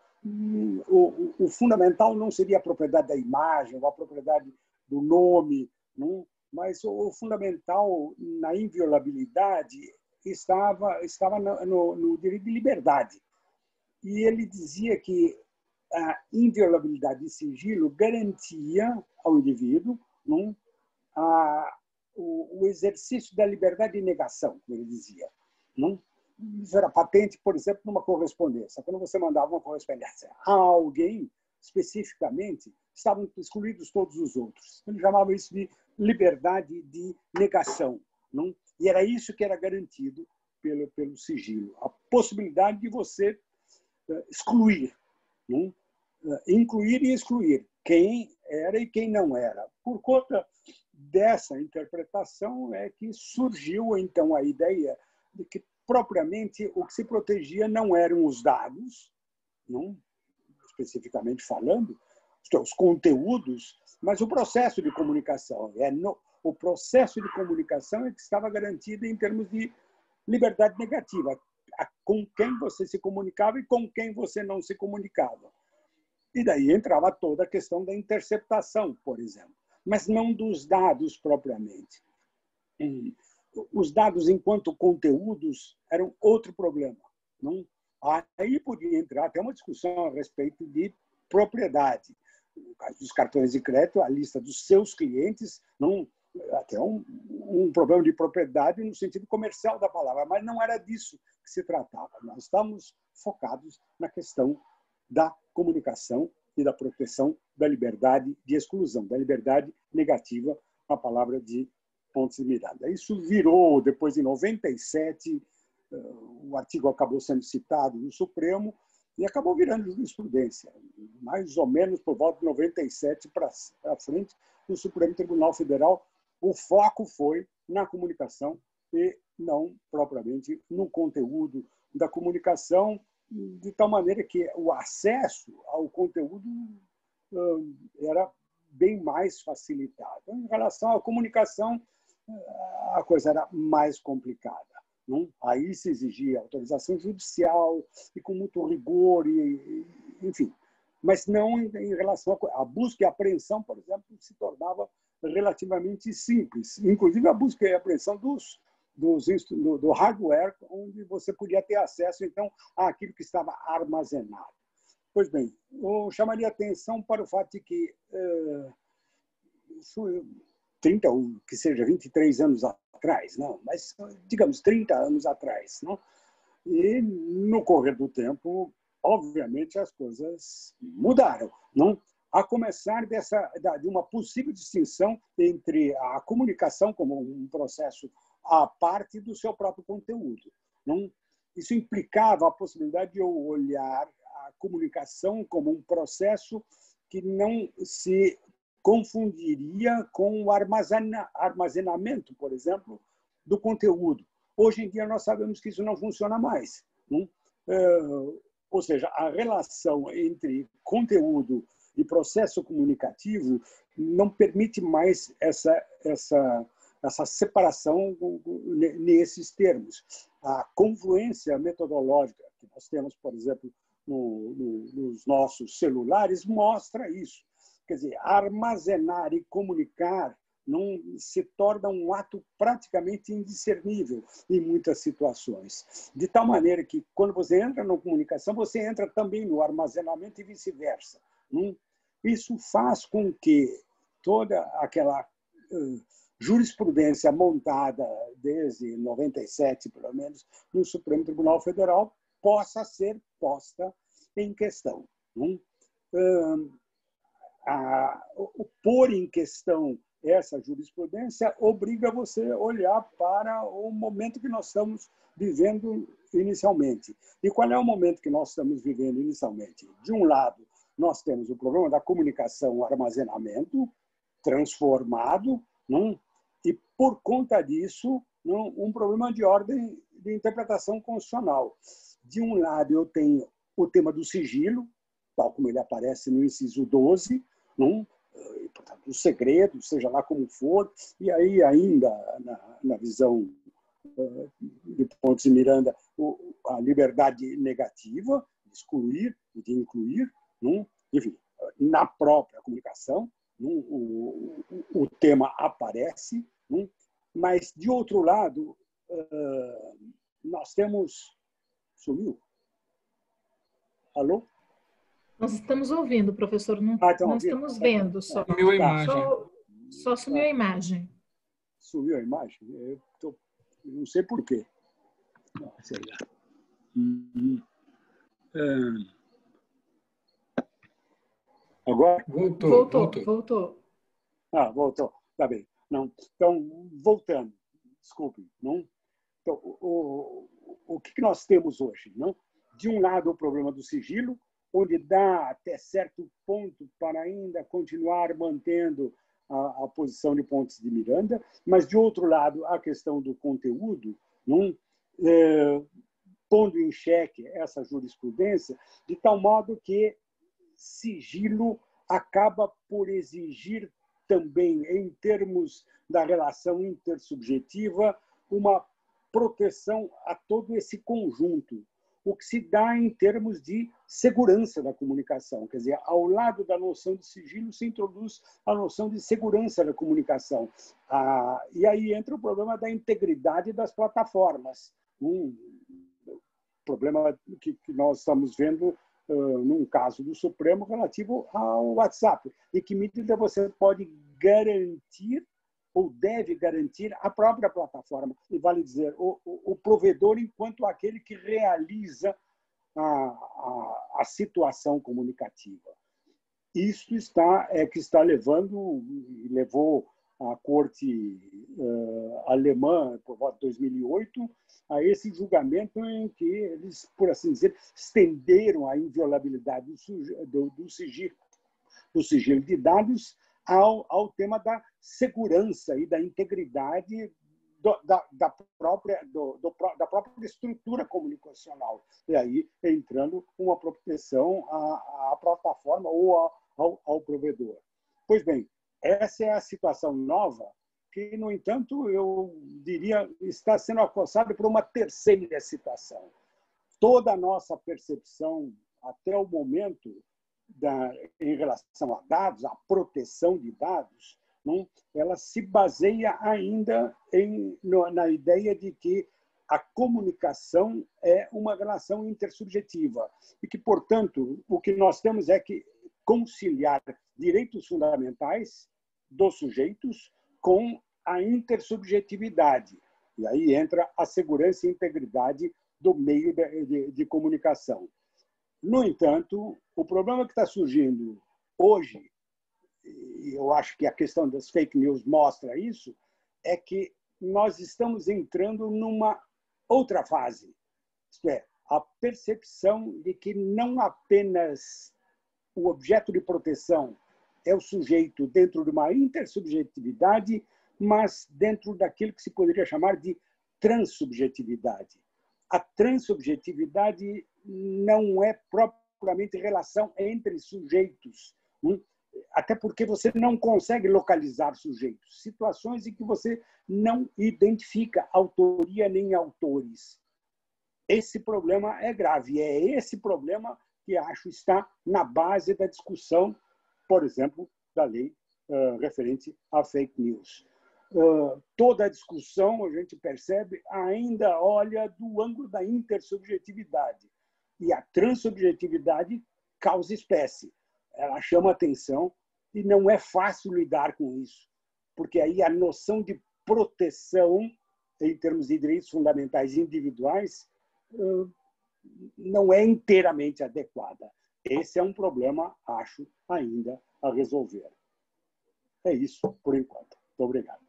O fundamental não seria a propriedade da imagem ou a propriedade do nome, não? Mas o fundamental na inviolabilidade estava no direito de liberdade. E ele dizia que a inviolabilidade de sigilo garantia ao indivíduo, não, o exercício da liberdade de negação, como ele dizia. Não? Isso era patente, por exemplo, numa correspondência. Quando você mandava uma correspondência a alguém, especificamente, estavam excluídos todos os outros. Ele chamava isso de liberdade de negação. Não? E era isso que era garantido pelo sigilo. A possibilidade de você excluir, não? Incluir e excluir quem era e quem não era. Por conta dessa interpretação é que surgiu, então, a ideia de que, propriamente, o que se protegia não eram os dados, não? Especificamente falando, os conteúdos, mas o processo de comunicação. O processo de comunicação é que estava garantido em termos de liberdade negativa, com quem você se comunicava e com quem você não se comunicava. E daí entrava toda a questão da interceptação, por exemplo, mas não dos dados propriamente. Os dados, enquanto conteúdos, eram outro problema. Não? Aí podia entrar até uma discussão a respeito de propriedade. No caso dos cartões de crédito, a lista dos seus clientes, não, até um problema de propriedade no sentido comercial da palavra, mas não era disso que se tratava. Nós estávamos focados na questão da comunicação e da proteção da liberdade de exclusão, da liberdade negativa, a palavra de Pontes de Miranda. Isso virou, depois de 97, o artigo acabou sendo citado no Supremo e acabou virando jurisprudência, mais ou menos por volta de 97 para frente, no Supremo Tribunal Federal. O foco foi na comunicação e não propriamente no conteúdo da comunicação, de tal maneira que o acesso ao conteúdo era bem mais facilitado. Em relação à comunicação, a coisa era mais complicada. Não? Aí se exigia autorização judicial e com muito rigor, enfim. Mas não em relação à busca e apreensão, por exemplo, se tornava relativamente simples. Inclusive, a busca e apreensão do hardware, onde você podia ter acesso, então, àquilo que estava armazenado. Pois bem, eu chamaria atenção para o fato de que, 30 ou que seja 23 anos atrás, não, mas, digamos, 30 anos atrás, não? E, no correr do tempo, obviamente, as coisas mudaram, não? A começar de uma possível distinção entre a comunicação como um processo à parte do seu próprio conteúdo. Não? Isso implicava a possibilidade de eu olhar a comunicação como um processo que não se confundiria com o armazenamento, por exemplo, do conteúdo. Hoje em dia nós sabemos que isso não funciona mais. Não? Ou seja, a relação entre conteúdo e processo comunicativo não permite mais essa separação nesses termos. A confluência metodológica que nós temos, por exemplo, nos nossos celulares, mostra isso. Quer dizer, armazenar e comunicar não se torna um ato praticamente indiscernível em muitas situações. De tal maneira que, quando você entra na comunicação, você entra também no armazenamento e vice-versa. Isso faz com que toda aquela jurisprudência montada desde 97, pelo menos, no Supremo Tribunal Federal, possa ser posta em questão. Pôr em questão essa jurisprudência obriga você a olhar para o momento que nós estamos vivendo inicialmente. E qual é o momento que nós estamos vivendo inicialmente? De um lado, nós temos o problema da comunicação, armazenamento transformado, não? E, por conta disso, não? Um problema de ordem de interpretação constitucional. De um lado, eu tenho o tema do sigilo, tal como ele aparece no inciso 12, não? E, portanto, o segredo, seja lá como for, e aí ainda, na visão de Pontes de Miranda, a liberdade negativa, de excluir e de incluir, enfim, na própria comunicação, o tema aparece, mas, de outro lado, nós temos... Sumiu? Alô? Nós estamos ouvindo, professor, não, então, nós estamos vendo só. Sumiu a imagem. Só sumiu a imagem. Sumiu a imagem? Eu não sei por quê. Não, sei lá. Agora? Voltou. Ah, voltou. Tá bem. Não. Então, voltando. Desculpe. Não? Então, o que nós temos hoje? Não? De um lado, o problema do sigilo, onde dá até certo ponto para ainda continuar mantendo a posição de Pontes de Miranda, mas, de outro lado, a questão do conteúdo, não? Pondo em xeque essa jurisprudência, de tal modo que sigilo acaba por exigir também, em termos da relação intersubjetiva, uma proteção a todo esse conjunto, o que se dá em termos de segurança da comunicação. Quer dizer, ao lado da noção de sigilo se introduz a noção de segurança da comunicação. E aí entra o problema da integridade das plataformas, um problema que nós estamos vendo num caso do Supremo relativo ao WhatsApp, e que medida você pode garantir ou deve garantir a própria plataforma. E vale dizer, o provedor enquanto aquele que realiza a situação comunicativa. Isto está, levou a corte alemã, por volta de 2008, a esse julgamento em que eles, por assim dizer, estenderam a inviolabilidade do sigilo de dados ao tema da segurança e da integridade da própria estrutura comunicacional. E aí entrando uma proteção à plataforma ou ao provedor. Pois bem, essa é a situação nova que, no entanto, eu diria está sendo alcançada por uma terceira situação. Toda a nossa percepção até o momento em relação a dados, a proteção de dados, não? Ela se baseia ainda na ideia de que a comunicação é uma relação intersubjetiva e que, portanto, o que nós temos é que conciliar direitos fundamentais dos sujeitos com a intersubjetividade. E aí entra a segurança e integridade do meio de comunicação. No entanto, o problema que está surgindo hoje, e eu acho que a questão das fake news mostra isso, é que nós estamos entrando numa outra fase. Isto é, a percepção de que não apenas o objeto de proteção é o sujeito dentro de uma intersubjetividade, mas dentro daquilo que se poderia chamar de transsubjetividade. A transsubjetividade não é propriamente relação entre sujeitos, até porque você não consegue localizar sujeitos, situações em que você não identifica autoria nem autores. Esse problema é grave, é esse problema que acho está na base da discussão, por exemplo, da lei referente a fake news. Toda a discussão, a gente percebe, ainda olha do ângulo da intersubjetividade. E a transsubjetividade causa espécie. Ela chama atenção e não é fácil lidar com isso, porque aí a noção de proteção em termos de direitos fundamentais individuais não é inteiramente adequada. Esse é um problema, acho, ainda a resolver. É isso por enquanto. Muito obrigado.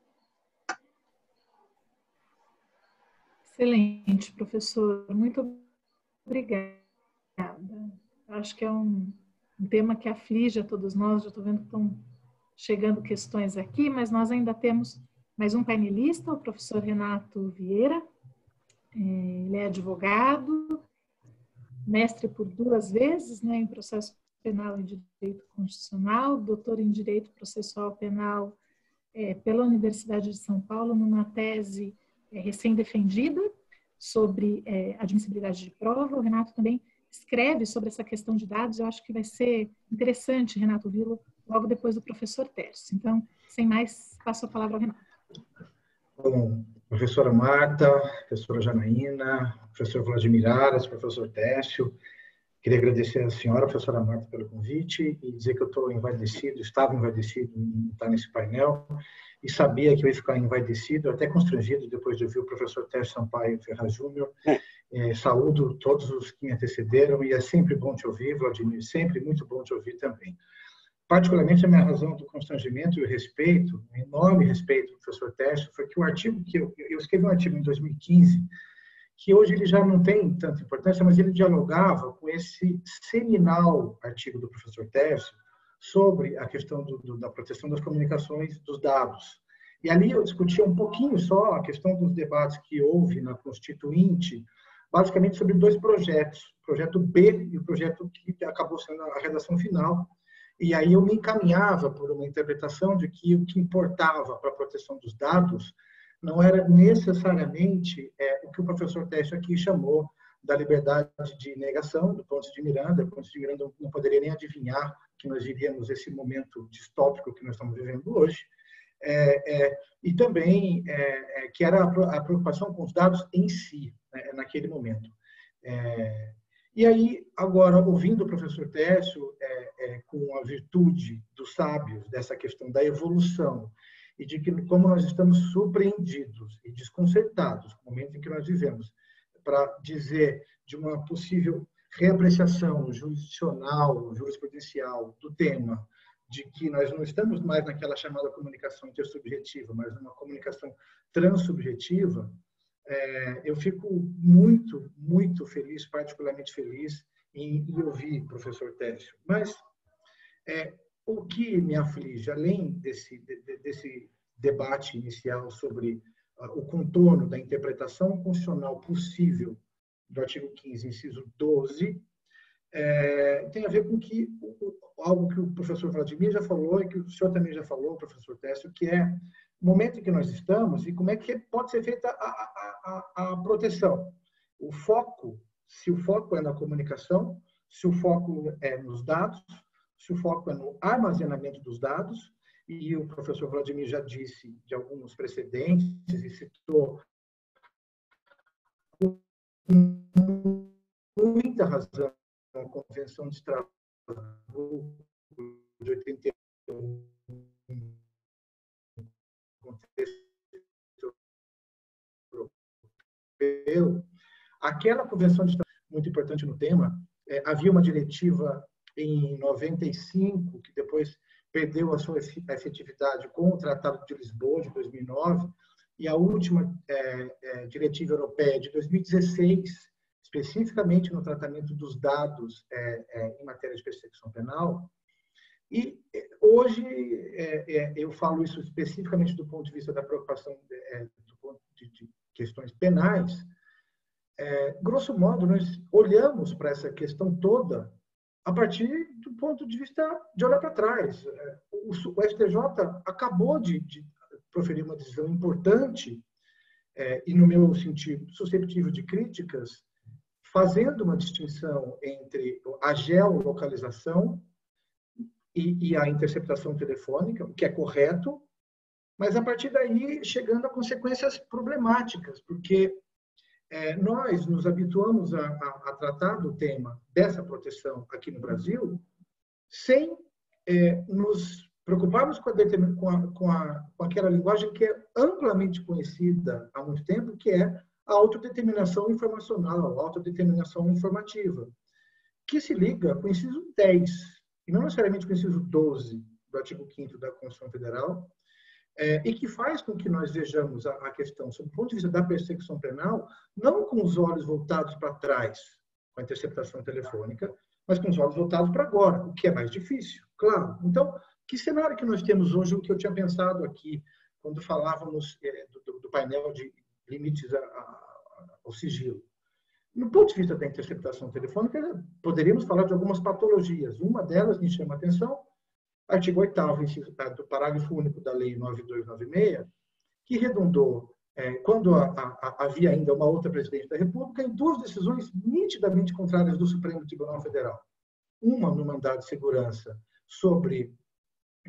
Excelente, professor. Muito obrigada. Acho que é um tema que aflige a todos nós. Já estou vendo que estão chegando questões aqui, mas nós ainda temos mais um painelista, o professor Renato Vieira. Ele é advogado, mestre por 2 vezes, né, em processo penal e direito constitucional, doutor em direito processual penal pela Universidade de São Paulo, numa tese recém-defendida sobre admissibilidade de prova. O Renato também escreve sobre essa questão de dados. Eu acho que vai ser interessante, Renato Vilo, logo depois do professor Tércio. Então, sem mais, passo a palavra ao Renato. Bom, professora Marta, professora Janaína, professor Vladimir Aras, professor Tércio, queria agradecer à senhora, professora Marta, pelo convite e dizer que eu estou envaidecido, estava envaidecido em estar nesse painel e sabia que eu ia ficar envaidecido, até constrangido depois de ouvir o professor Tércio Sampaio Ferraz Júnior. Saúdo todos os que me antecederam e é sempre bom te ouvir, Vladimir, sempre muito bom te ouvir também. Particularmente a minha razão do constrangimento e o respeito, um enorme respeito ao professor Tércio, foi que o artigo que eu escrevi um artigo em 2015, que hoje ele já não tem tanta importância, mas ele dialogava com esse seminal artigo do professor Tércio sobre a questão da proteção das comunicações, dos dados. E ali eu discutia um pouquinho só a questão dos debates que houve na Constituinte, basicamente sobre 2 projetos, o projeto B e o projeto que acabou sendo a redação final. E aí eu me encaminhava por uma interpretação de que o que importava para a proteção dos dados não era necessariamente o que o professor Tércio aqui chamou da liberdade de negação, do Pontes de Miranda. O Pontes de Miranda não poderia nem adivinhar que nós viríamos esse momento distópico que nós estamos vivendo hoje. E também que era a preocupação com os dados em si, né, naquele momento. E aí, agora, ouvindo o professor Tércio, com a virtude dos sábios dessa questão da evolução e de que, como nós estamos surpreendidos e desconcertados com o momento em que nós vivemos, para dizer de uma possível reapreciação jurisdicional, jurisprudencial do tema, de que nós não estamos mais naquela chamada comunicação intersubjetiva, mas numa comunicação transsubjetiva, eu fico muito, muito feliz, particularmente feliz em ouvir professor Tércio. Mas o que me aflige, além desse debate inicial sobre o contorno da interpretação constitucional possível do artigo 15, inciso 12, tem a ver com que algo que o professor Vladimir já falou e que o senhor também já falou, professor Tércio, que é o momento em que nós estamos e como é que pode ser feita a proteção. O foco, se o foco é na comunicação, se o foco é nos dados, se o foco é no armazenamento dos dados, e o professor Vladimir já disse de alguns precedentes e citou com muita razão a Convenção de Estrasburgo de 81, contexto europeu. Aquela Convenção de Estrasburgo, muito importante no tema, havia uma diretiva em 95, que depois perdeu a sua efetividade com o Tratado de Lisboa, de 2009, e a última diretiva europeia de 2016, especificamente no tratamento dos dados em matéria de persecução penal. E hoje, eu falo isso especificamente do ponto de vista da preocupação de questões penais, grosso modo, nós olhamos para essa questão toda a partir do ponto de vista de olhar para trás. O STJ acabou de proferir uma decisão importante e, no meu sentido, susceptível de críticas, fazendo uma distinção entre a geolocalização e a interceptação telefônica, o que é correto, mas, a partir daí, chegando a consequências problemáticas, porque nós nos habituamos a tratar do tema dessa proteção aqui no Brasil sem nos preocuparmos com aquela linguagem que é amplamente conhecida há muito tempo, que é a autodeterminação informacional, a autodeterminação informativa, que se liga com o inciso 10, e não necessariamente com o inciso 12 do artigo 5º da Constituição Federal, e que faz com que nós vejamos a questão, sob o ponto de vista da persecução penal, não com os olhos voltados para trás, com a interceptação telefônica, mas com os olhos voltados para agora, o que é mais difícil, claro. Então, que cenário que nós temos hoje, o que eu tinha pensado aqui, quando falávamos do painel de limites ao sigilo? No ponto de vista da interceptação telefônica, poderíamos falar de algumas patologias. Uma delas me chama a atenção, artigo 8º, do parágrafo único da Lei 9296, que redundou, quando havia ainda uma outra presidente da República, em duas decisões nitidamente contrárias do Supremo Tribunal Federal. Uma no mandado de segurança sobre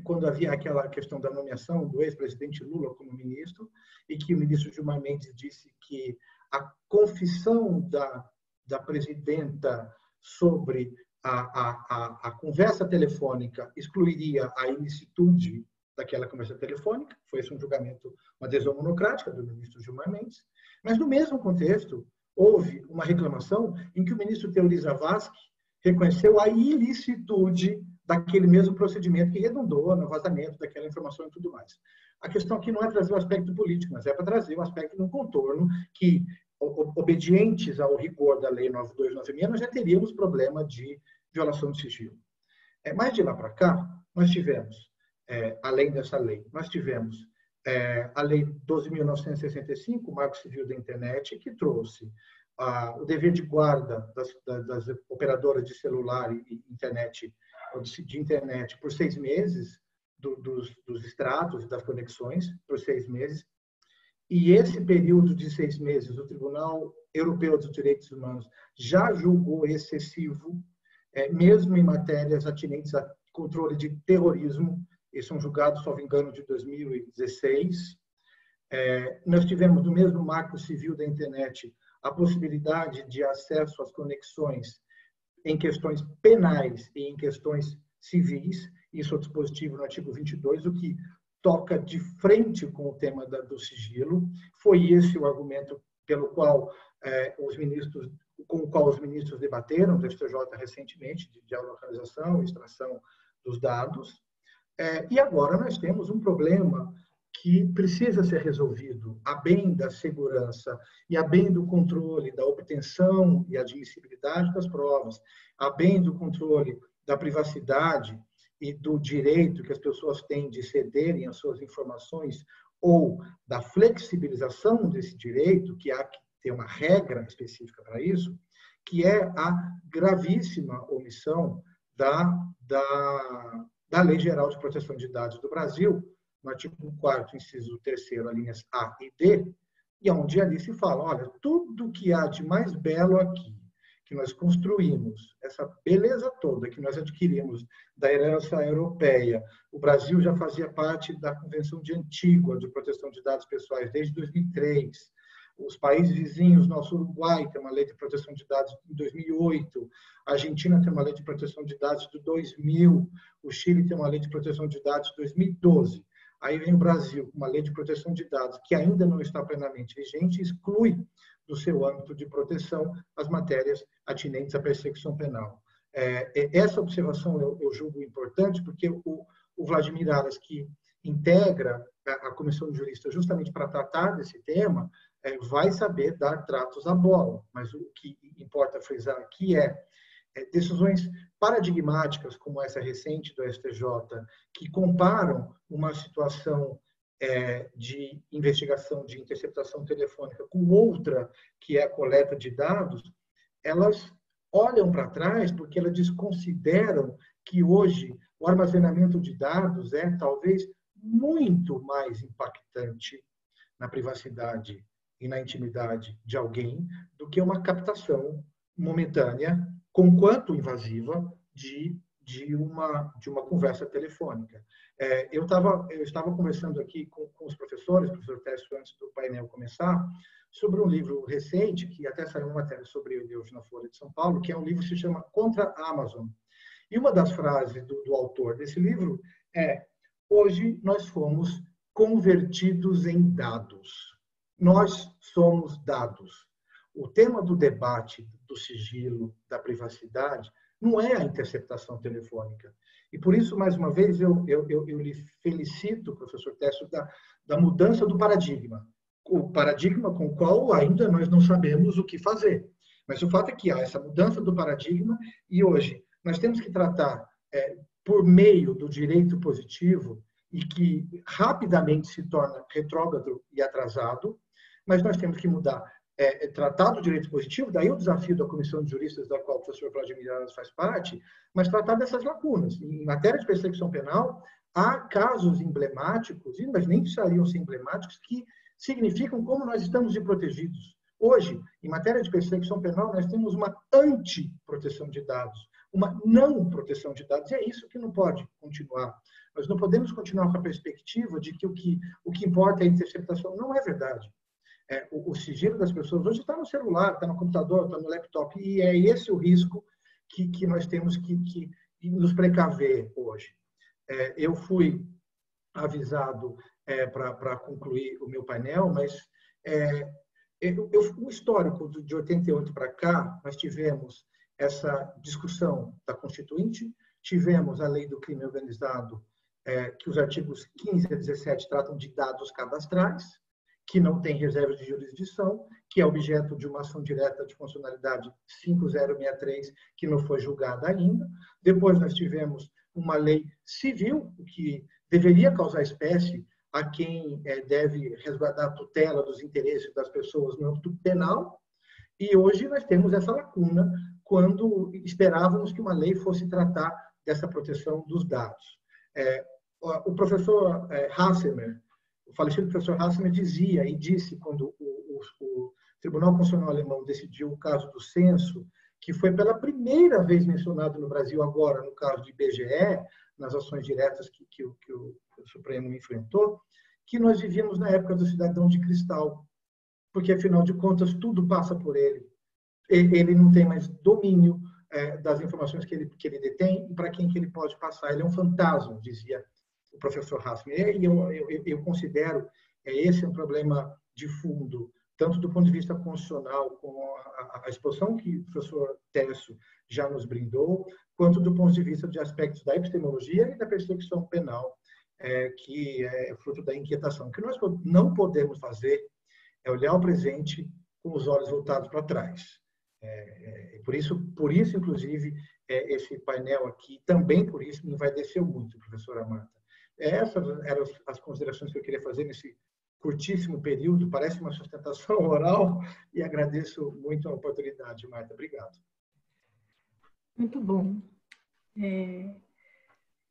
quando havia aquela questão da nomeação do ex-presidente Lula como ministro, e que o ministro Gilmar Mendes disse que a confissão da presidenta sobre a conversa telefônica excluiria a ilicitude daquela conversa telefônica. Foi esse um julgamento, uma decisão monocrática do ministro Gilmar Mendes. Mas, no mesmo contexto, houve uma reclamação em que o ministro Teori Zavascki reconheceu a ilicitude daquele mesmo procedimento que redundou no vazamento daquela informação e tudo mais. A questão aqui não é trazer o aspecto político, mas é para trazer o aspecto de um contorno que, obedientes ao rigor da Lei 9296, nós já teríamos problema de violação de sigilo. Mais de lá para cá, nós tivemos, além dessa lei, nós tivemos a Lei 12.965, o Marco Civil da Internet, que trouxe o dever de guarda das operadoras de celular e internet, de internet por 6 meses, dos extratos, das conexões, por 6 meses. E esse período de 6 meses, o Tribunal Europeu dos Direitos Humanos já julgou excessivo, mesmo em matérias atinentes a controle de terrorismo. Eles são julgados, salvo engano, de 2016. Nós tivemos, no mesmo Marco Civil da Internet, a possibilidade de acesso às conexões em questões penais e em questões civis. Isso é o dispositivo no artigo 22, o que toca de frente com o tema do sigilo. Foi esse o argumento pelo qual os ministros debateram do STJ recentemente, de geolocalização e extração dos dados. E agora nós temos um problema que precisa ser resolvido a bem da segurança e a bem do controle da obtenção e admissibilidade das provas, a bem do controle da privacidade e do direito que as pessoas têm de cederem as suas informações ou da flexibilização desse direito, que há que ter uma regra específica para isso, que é a gravíssima omissão da Lei Geral de Proteção de Dados do Brasil, no artigo 4º, inciso 3º, linhas A e D, e onde ali se fala, olha, tudo que há de mais belo aqui, que nós construímos, essa beleza toda que nós adquirimos da herança europeia. O Brasil já fazia parte da Convenção de Antígua de Proteção de Dados Pessoais desde 2003. Os países vizinhos, nosso Uruguai tem uma lei de proteção de dados em 2008, a Argentina tem uma lei de proteção de dados de 2000, o Chile tem uma lei de proteção de dados de 2012. Aí vem o Brasil com uma lei de proteção de dados que ainda não está plenamente vigente, exclui do seu âmbito de proteção as matérias atinentes à persecução penal. Essa observação eu julgo importante, porque o Vladimir Aras, que integra a Comissão de Juristas justamente para tratar desse tema, vai saber dar tratos à bola. Mas o que importa frisar aqui é decisões paradigmáticas, como essa recente do STJ, que comparam uma situação de investigação de interceptação telefônica com outra, que é a coleta de dados, elas olham para trás porque elas desconsideram que hoje o armazenamento de dados é talvez muito mais impactante na privacidade e na intimidade de alguém do que uma captação momentânea, conquanto invasiva, de uma conversa telefônica. Eu estava conversando aqui com os professores, o professor Tércio, antes do painel começar, sobre um livro recente, que até saiu uma matéria sobre ele hoje na Folha de São Paulo, que é um livro que se chama Contra a Amazon. E uma das frases do autor desse livro é: hoje nós fomos convertidos em dados. Nós somos dados. O tema do debate do sigilo, da privacidade, não é a interceptação telefônica. E por isso, mais uma vez, eu lhe felicito, professor Tércio, da mudança do paradigma. O paradigma com o qual ainda nós não sabemos o que fazer. Mas o fato é que há essa mudança do paradigma e hoje nós temos que tratar por meio do direito positivo e que rapidamente se torna retrógrado e atrasado, mas nós temos que mudar. Tratar do direito positivo, daí o desafio da Comissão de Juristas, da qual o professor Vladimir Aras faz parte, mas tratar dessas lacunas. Em matéria de persecução penal, há casos emblemáticos, mas nem precisariam ser emblemáticos, que significam como nós estamos de protegidos. Hoje, em matéria de persecução penal, nós temos uma anti-proteção de dados, uma não-proteção de dados, e é isso que não pode continuar. Nós não podemos continuar com a perspectiva de que o que importa é a interceptação. Não é verdade. O sigilo das pessoas hoje está no celular, está no computador, está no laptop, e é esse o risco que nós temos que nos precaver hoje. Eu fui avisado para concluir o meu painel, mas o histórico de 88 para cá, nós tivemos essa discussão da Constituinte, tivemos a lei do crime organizado, que os artigos 15 a 17 tratam de dados cadastrais, que não tem reserva de jurisdição, que é objeto de uma ação direta de funcionalidade 5063, que não foi julgada ainda. Depois nós tivemos uma lei civil, que deveria causar espécie a quem deve resguardar a tutela dos interesses das pessoas no âmbito penal. E hoje nós temos essa lacuna, quando esperávamos que uma lei fosse tratar dessa proteção dos dados. O professor Hassemer, o falecido professor Hassemer dizia e disse, quando o Tribunal Constitucional Alemão decidiu o caso do censo, que foi pela primeira vez mencionado no Brasil agora, no caso do IBGE, nas ações diretas que o Supremo enfrentou, que nós vivíamos na época do cidadão de cristal, porque, afinal de contas, tudo passa por ele. Ele não tem mais domínio das informações que ele detém e para quem que ele pode passar. Ele é um fantasma, dizia o professor Hassemer, e eu considero esse um problema de fundo, tanto do ponto de vista constitucional, com a exposição que o professor Tércio já nos brindou, quanto do ponto de vista de aspectos da epistemologia e da persecução penal, que é fruto da inquietação. O que nós não podemos fazer é olhar o presente com os olhos voltados para trás. Por isso, inclusive, esse painel aqui, também por isso, me envaideceu muito, professora Marta. Essas eram as considerações que eu queria fazer nesse curtíssimo período, parece uma sustentação oral, e agradeço muito a oportunidade, Marta. Obrigado. Muito bom.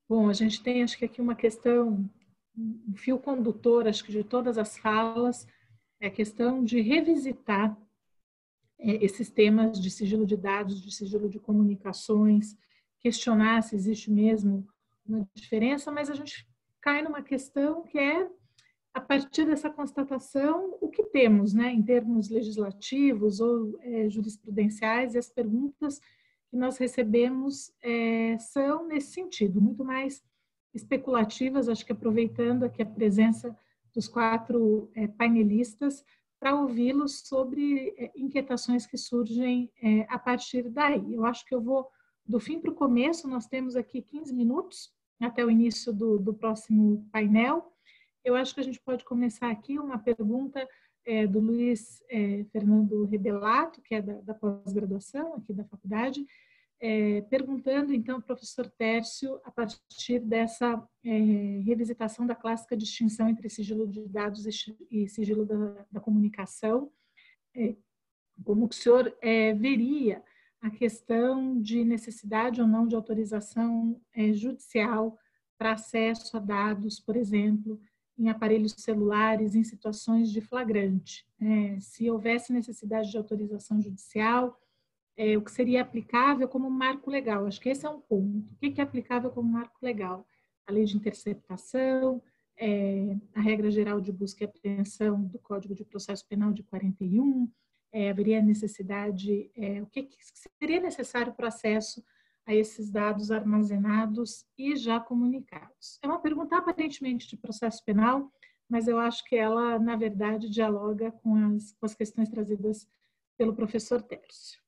Bom, a gente tem, acho que aqui uma questão, um fio condutor, acho que de todas as falas, é a questão de revisitar esses temas de sigilo de dados, de sigilo de comunicações, questionar se existe mesmo uma diferença, mas a gente cai numa questão que é, a partir dessa constatação, o que temos, né, em termos legislativos ou jurisprudenciais, e as perguntas que nós recebemos são nesse sentido, muito mais especulativas, acho que aproveitando aqui a presença dos quatro painelistas para ouvi-los sobre inquietações que surgem a partir daí. Eu acho que eu vou do fim para o começo, nós temos aqui 15 minutos até o início do próximo painel. Eu acho que a gente pode começar aqui uma pergunta do Luiz Fernando Rebelato, que é da pós-graduação aqui da faculdade, perguntando, então, ao professor Tércio, a partir dessa revisitação da clássica distinção entre sigilo de dados e sigilo da comunicação, como que o senhor veria a questão de necessidade ou não de autorização judicial para acesso a dados, por exemplo, em aparelhos celulares, em situações de flagrante. Se houvesse necessidade de autorização judicial, o que seria aplicável como marco legal? Acho que esse é um ponto. O que é aplicável como marco legal? A lei de interceptação, a regra geral de busca e apreensão do Código de Processo Penal de 41, haveria necessidade, o que seria necessário para acesso a esses dados armazenados e já comunicados? É uma pergunta aparentemente de processo penal, mas eu acho que ela, na verdade, dialoga com as questões trazidas pelo professor Tércio.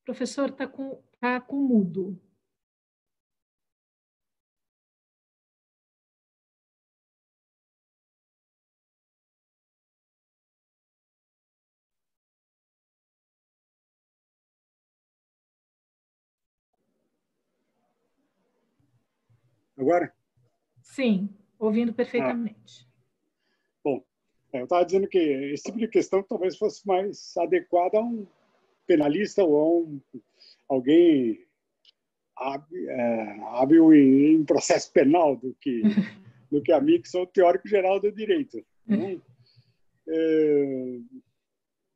O professor está com mudo. Agora? Sim, ouvindo perfeitamente. Bom, eu estava dizendo que esse tipo de questão talvez fosse mais adequada a um penalista ou a alguém hábil em processo penal do que a mim, que sou teórico geral do direito. Né?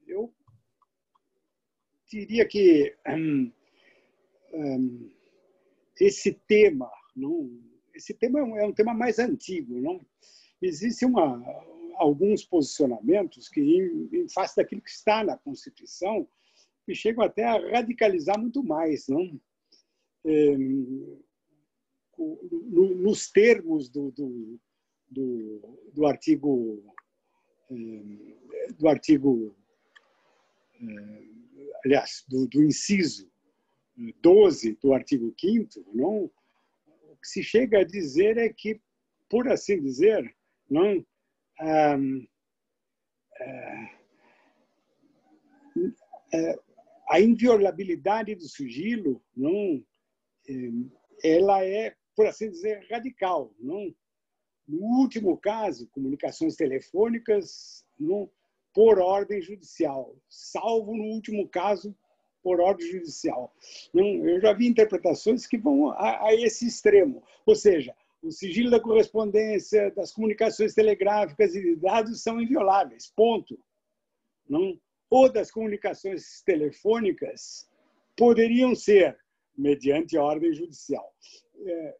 Eu diria que esse tema é um tema mais antigo, não? Existem alguns posicionamentos que, em face daquilo que está na Constituição, que chegam até a radicalizar muito mais, não? Nos termos do inciso 12 do artigo 5º, não? O que se chega a dizer é que, por assim dizer, não, a inviolabilidade do sigilo, não, ela é, por assim dizer, radical. Não, no último caso, comunicações telefônicas, não, por ordem judicial, salvo no último caso, por ordem judicial. Eu já vi interpretações que vão a esse extremo, ou seja, o sigilo da correspondência, das comunicações telegráficas e de dados são invioláveis, ponto. Não? Ou das comunicações telefônicas poderiam ser, mediante ordem judicial.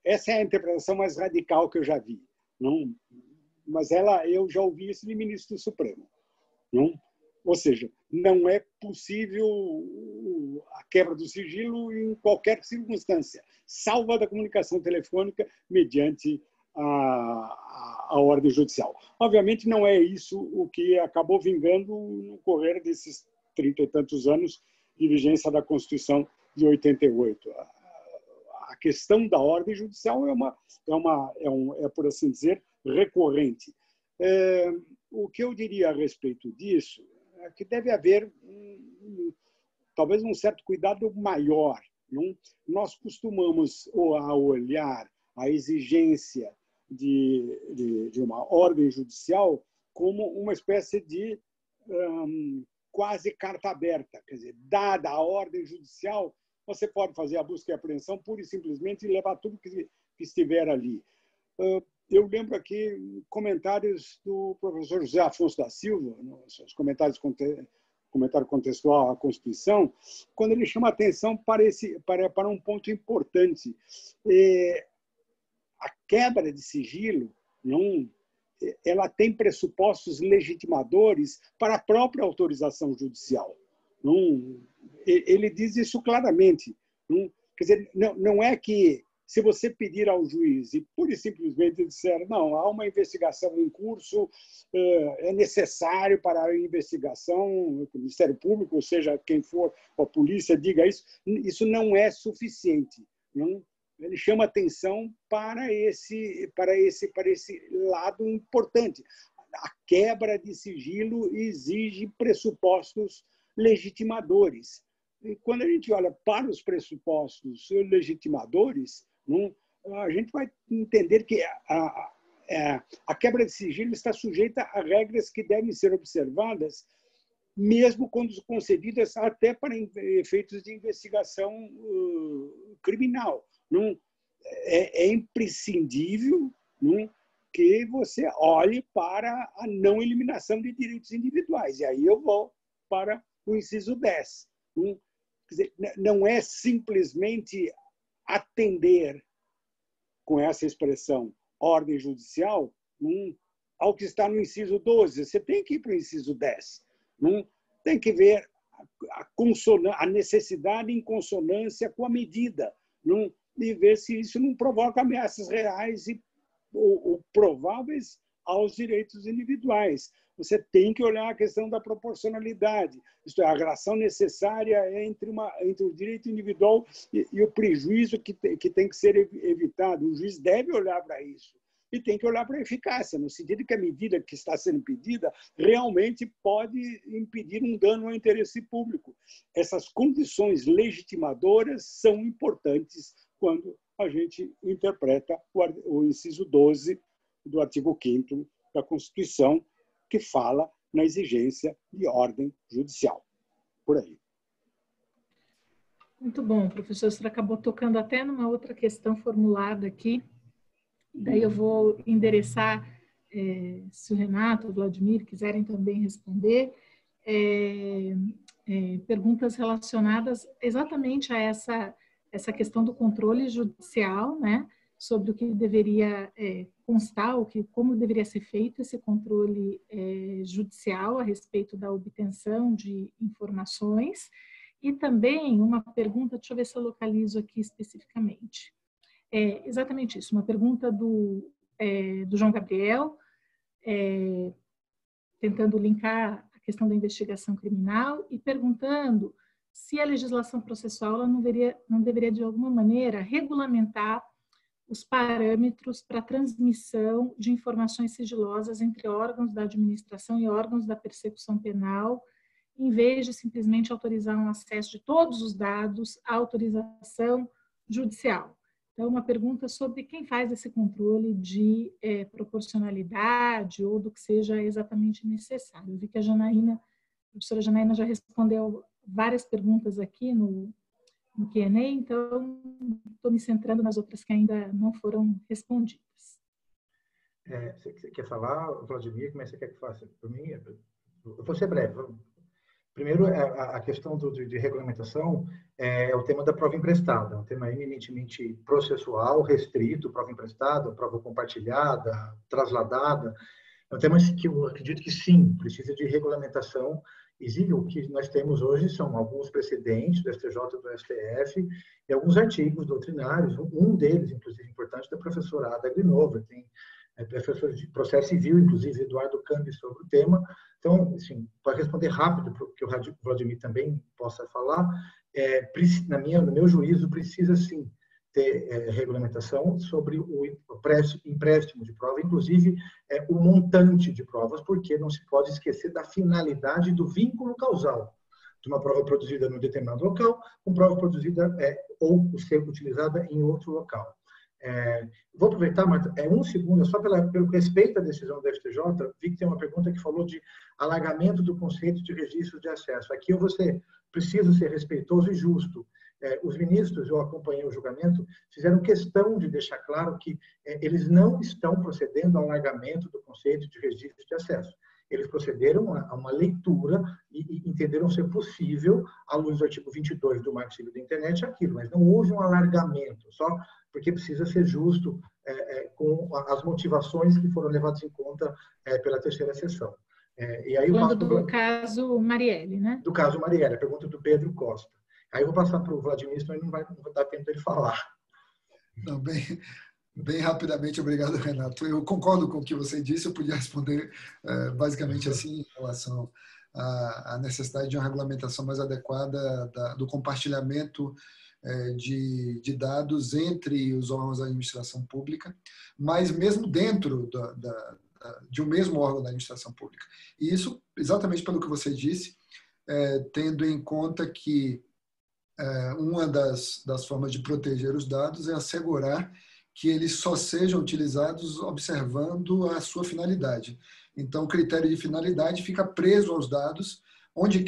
Essa é a interpretação mais radical que eu já vi. Não? Mas eu já ouvi isso de ministro do Supremo. Não? Ou seja, não é possível a a quebra do sigilo em qualquer circunstância, salvo da comunicação telefônica mediante a ordem judicial. Obviamente, não é isso o que acabou vingando no correr desses 30 e tantos anos de vigência da Constituição de 88. A questão da ordem judicial é, por assim dizer, recorrente. O que eu diria a respeito disso é que deve haver talvez um certo cuidado maior. Não? Nós costumamos olhar a exigência de uma ordem judicial como uma espécie de quase carta aberta. Quer dizer, dada a ordem judicial, você pode fazer a busca e apreensão pura e simplesmente e levar tudo que estiver ali. Eu lembro aqui comentários do professor José Afonso da Silva, nos comentários comentário contextual à Constituição, quando ele chama atenção para um ponto importante. A quebra de sigilo ela tem pressupostos legitimadores para a própria autorização judicial. Ele diz isso claramente. Quer dizer, não é que se você pedir ao juiz e pura e simplesmente disser não, há uma investigação em curso, é necessário para a investigação, o Ministério Público, ou seja, quem for, a polícia, diga isso, isso não é suficiente. Ele chama atenção para esse lado importante. A quebra de sigilo exige pressupostos legitimadores. E quando a gente olha para os pressupostos legitimadores, a gente vai entender que a quebra de sigilo está sujeita a regras que devem ser observadas, mesmo quando concedidas até para efeitos de investigação criminal. É imprescindível que você olhe para a não eliminação de direitos individuais. E aí eu vou para o inciso 10. Quer dizer, não é simplesmente atender, com essa expressão, ordem judicial, ao que está no inciso 12. Você tem que ir para o inciso 10. Tem que ver a necessidade em consonância com a medida e ver se isso não provoca ameaças reais ou prováveis aos direitos individuais. Você tem que olhar a questão da proporcionalidade, isto é, a relação necessária entre o direito individual e o prejuízo que tem que ser evitado. O juiz deve olhar para isso e tem que olhar para a eficácia, no sentido que a medida que está sendo pedida realmente pode impedir um dano ao interesse público. Essas condições legitimadoras são importantes quando a gente interpreta o inciso 12 do artigo 5º da Constituição, que fala na exigência de ordem judicial. Por aí. Muito bom, professor. Você acabou tocando até numa outra questão formulada aqui. Daí eu vou endereçar, se o Renato ou o Vladimir quiserem também responder, perguntas relacionadas exatamente a essa questão do controle judicial, né? Sobre o que deveria constar, como deveria ser feito esse controle judicial a respeito da obtenção de informações. E também uma pergunta, deixa eu ver se eu localizo aqui especificamente. Exatamente isso, uma pergunta do João Gabriel, tentando linkar a questão da investigação criminal e perguntando se a legislação processual ela não deveria de alguma maneira regulamentar os parâmetros para transmissão de informações sigilosas entre órgãos da administração e órgãos da persecução penal, em vez de simplesmente autorizar um acesso de todos os dados à autorização judicial. Então, uma pergunta sobre quem faz esse controle de proporcionalidade ou do que seja exatamente necessário. Eu vi que a professora Janaína já respondeu várias perguntas aqui no Q&A, então estou me centrando nas outras que ainda não foram respondidas. Você quer falar, Vladimir? Como é que você quer que faça? Para mim, eu vou ser breve. Primeiro, a questão de regulamentação é o tema da prova emprestada, um tema eminentemente processual, restrito, prova emprestada, prova compartilhada, trasladada. É um tema que eu acredito que sim, precisa de regulamentação exige o que nós temos hoje são alguns precedentes do STJ, do STF e alguns artigos doutrinários, um deles, inclusive, importante, da professora Ada Grinova, tem professor de processo civil, inclusive, Eduardo Cambi, sobre o tema. Então, assim, para responder rápido, porque o Vladimir também possa falar, no meu juízo, precisa sim ter regulamentação sobre o empréstimo de prova, inclusive o montante de provas, porque não se pode esquecer da finalidade do vínculo causal de uma prova produzida num determinado local com prova produzida ou ser utilizada em outro local. Vou aproveitar, Marta, um segundo, só pelo respeito à decisão do STJ, vi que tem uma pergunta que falou de alargamento do conceito de registro de acesso. Aqui eu preciso ser respeitoso e justo. Os ministros, eu acompanhei o julgamento, fizeram questão de deixar claro que eles não estão procedendo ao alargamento do conceito de registro de acesso. Eles procederam a uma leitura e entenderam ser possível, à luz do artigo 22 do Marco Civil da Internet, aquilo, mas não houve um alargamento, só porque precisa ser justo com as motivações que foram levadas em conta pela terceira sessão. E aí, do caso Marielle, né? Do caso Marielle, a pergunta do Pedro Costa. Aí eu vou passar para o Vladimir, senão ele não vai dar tempo dele falar. Não, bem rapidamente, obrigado, Renato. Eu concordo com o que você disse, eu podia responder basicamente assim em relação à necessidade de uma regulamentação mais adequada do compartilhamento de dados entre os órgãos da administração pública, mas mesmo dentro de um mesmo órgão da administração pública. E isso, exatamente pelo que você disse, tendo em conta que uma das formas de proteger os dados é assegurar que eles só sejam utilizados observando a sua finalidade. Então, o critério de finalidade fica preso aos dados, para onde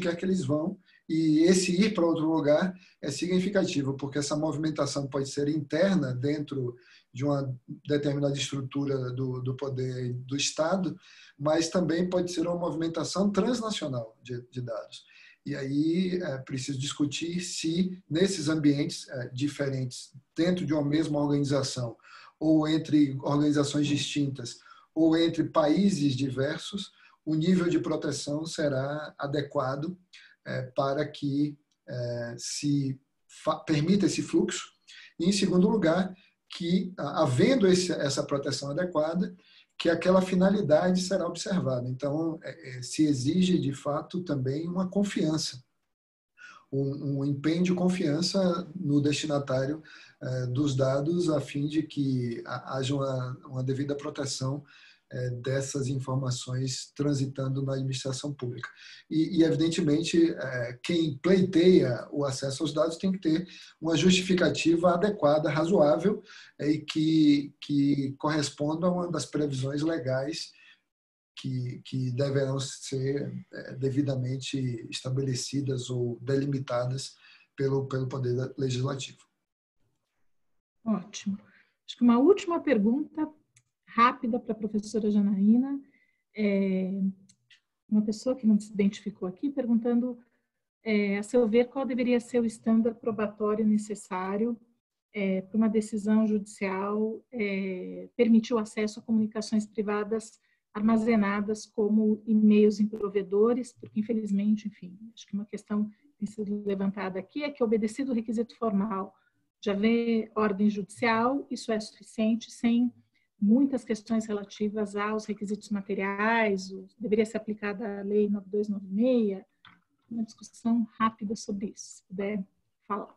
quer que eles vão, e esse ir para outro lugar é significativo, porque essa movimentação pode ser interna dentro de uma determinada estrutura do poder do Estado, mas também pode ser uma movimentação transnacional de dados. E aí preciso discutir se nesses ambientes diferentes, dentro de uma mesma organização, ou entre organizações distintas, ou entre países diversos, o nível de proteção será adequado para que se permita esse fluxo. E, em segundo lugar, que havendo essa proteção adequada, que aquela finalidade será observada. Então, se exige, de fato, também uma confiança, um empenho de confiança no destinatário dos dados, a fim de que haja uma devida proteção dessas informações transitando na administração pública. E evidentemente, quem pleiteia o acesso aos dados tem que ter uma justificativa adequada, razoável, e que corresponda a uma das previsões legais que deverão ser devidamente estabelecidas ou delimitadas pelo Poder Legislativo. Ótimo. Acho que uma última pergunta rápida para a professora Janaína, uma pessoa que não se identificou aqui, perguntando, a seu ver, qual deveria ser o estándar probatório necessário para uma decisão judicial permitir o acesso a comunicações privadas armazenadas como e-mails em provedores, porque infelizmente, enfim, acho que uma questão que tem sido levantada aqui é que, obedecido o requisito formal de haver ordem judicial, isso é suficiente sem muitas questões relativas aos requisitos materiais, deveria ser aplicada a Lei 9296, uma discussão rápida sobre isso, se puder falar.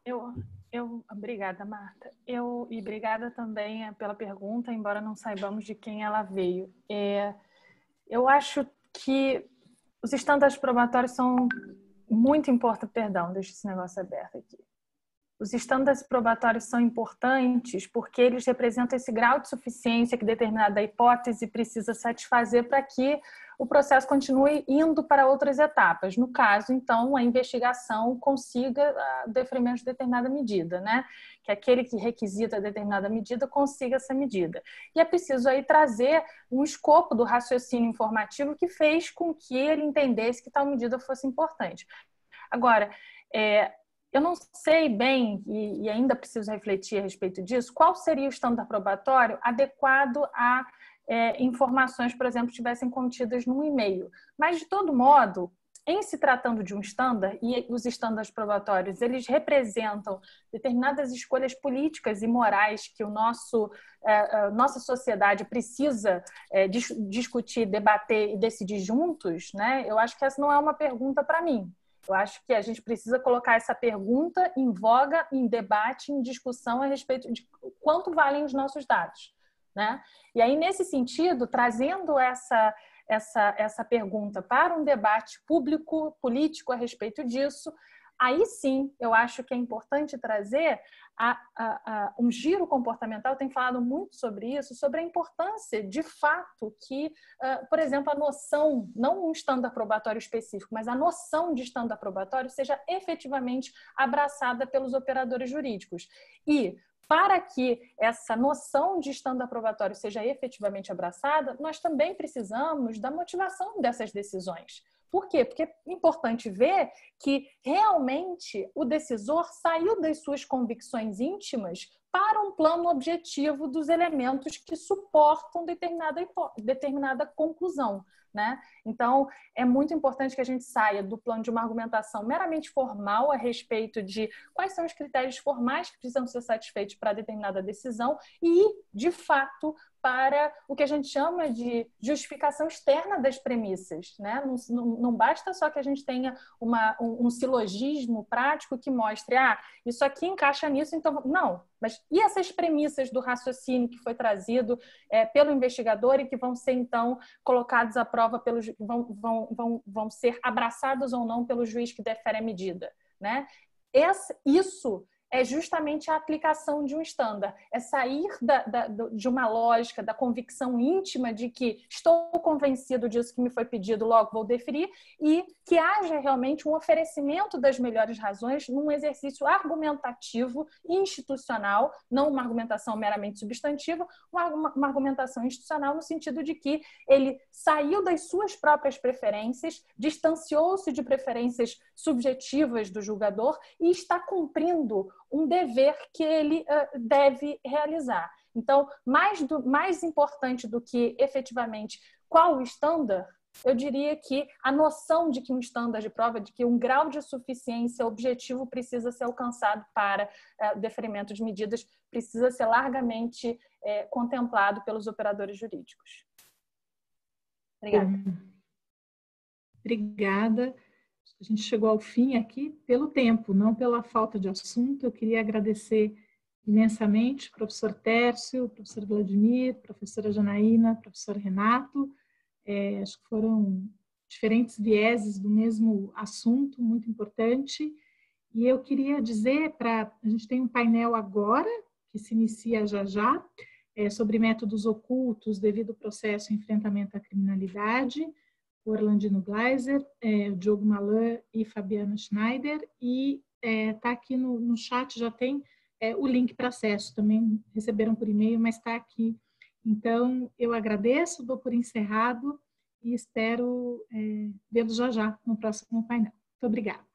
Obrigada, Marta. E obrigada também pela pergunta, embora não saibamos de quem ela veio. Eu acho que os estándares probatórios são muito importantes, perdão, deixa esse negócio aberto aqui. Os estándares probatórios são importantes porque eles representam esse grau de suficiência que determinada hipótese precisa satisfazer para que o processo continue indo para outras etapas. No caso, então, a investigação consiga o deferimento de determinada medida, né? Que aquele que requisita determinada medida consiga essa medida. E é preciso aí trazer um escopo do raciocínio informativo que fez com que ele entendesse que tal medida fosse importante. Agora, eu não sei bem, e ainda preciso refletir a respeito disso, qual seria o estándar probatório adequado a informações, por exemplo, que estivessem contidas num e-mail. Mas, de todo modo, em se tratando de um standard, e os standards probatórios, eles representam determinadas escolhas políticas e morais que o nossa sociedade precisa discutir, debater e decidir juntos, né? Eu acho que essa não é uma pergunta para mim. Eu acho que a gente precisa colocar essa pergunta em voga, em debate, em discussão a respeito de quanto valem os nossos dados, né? E aí, nesse sentido, trazendo essa pergunta para um debate público, político a respeito disso, aí sim eu acho que é importante trazer um giro comportamental. Tem falado muito sobre isso, sobre a importância de fato que, por exemplo, a noção, não um standard probatório específico, mas a noção de standard probatório seja efetivamente abraçada pelos operadores jurídicos. E para que essa noção de standard probatório seja efetivamente abraçada, nós também precisamos da motivação dessas decisões. Por quê? Porque é importante ver que realmente o decisor saiu das suas convicções íntimas para um plano objetivo dos elementos que suportam determinada conclusão, né? Então, é muito importante que a gente saia do plano de uma argumentação meramente formal a respeito de quais são os critérios formais que precisam ser satisfeitos para determinada decisão e, de fato, para o que a gente chama de justificação externa das premissas, né? Não basta só que a gente tenha um silogismo prático que mostre, ah, isso aqui encaixa nisso, então... Não, mas e essas premissas do raciocínio que foi trazido pelo investigador e que vão ser, então, colocados à prova, vão ser abraçados ou não pelo juiz que defere a medida, né? Isso... é justamente a aplicação de um standard, é sair de uma lógica, da convicção íntima de que estou convencido disso que me foi pedido, logo vou deferir, e que haja realmente um oferecimento das melhores razões num exercício argumentativo, institucional, não uma argumentação meramente substantiva, uma argumentação institucional no sentido de que ele saiu das suas próprias preferências, distanciou-se de preferências subjetivas do julgador e está cumprindo um dever que ele deve realizar. Então, mais importante do que efetivamente qual o standard, eu diria que a noção de que um standard de prova, de que um grau de suficiência objetivo precisa ser alcançado para deferimento de medidas, precisa ser largamente contemplado pelos operadores jurídicos. Obrigada. Obrigada. A gente chegou ao fim aqui pelo tempo, não pela falta de assunto. Eu queria agradecer imensamente ao professor Tércio, professor Vladimir, professora Janaína, professor Renato. Acho que foram diferentes vieses do mesmo assunto, muito importante. E eu queria dizer, a gente tem um painel agora, que se inicia já, sobre métodos ocultos devido ao processo e enfrentamento à criminalidade, Orlandino Gleiser, Diogo Malan e Fabiana Schneider, e está aqui no chat, já tem o link para acesso, também receberam por e-mail, mas está aqui. Então, eu agradeço, dou por encerrado e espero vê-los já no próximo painel. Muito obrigada.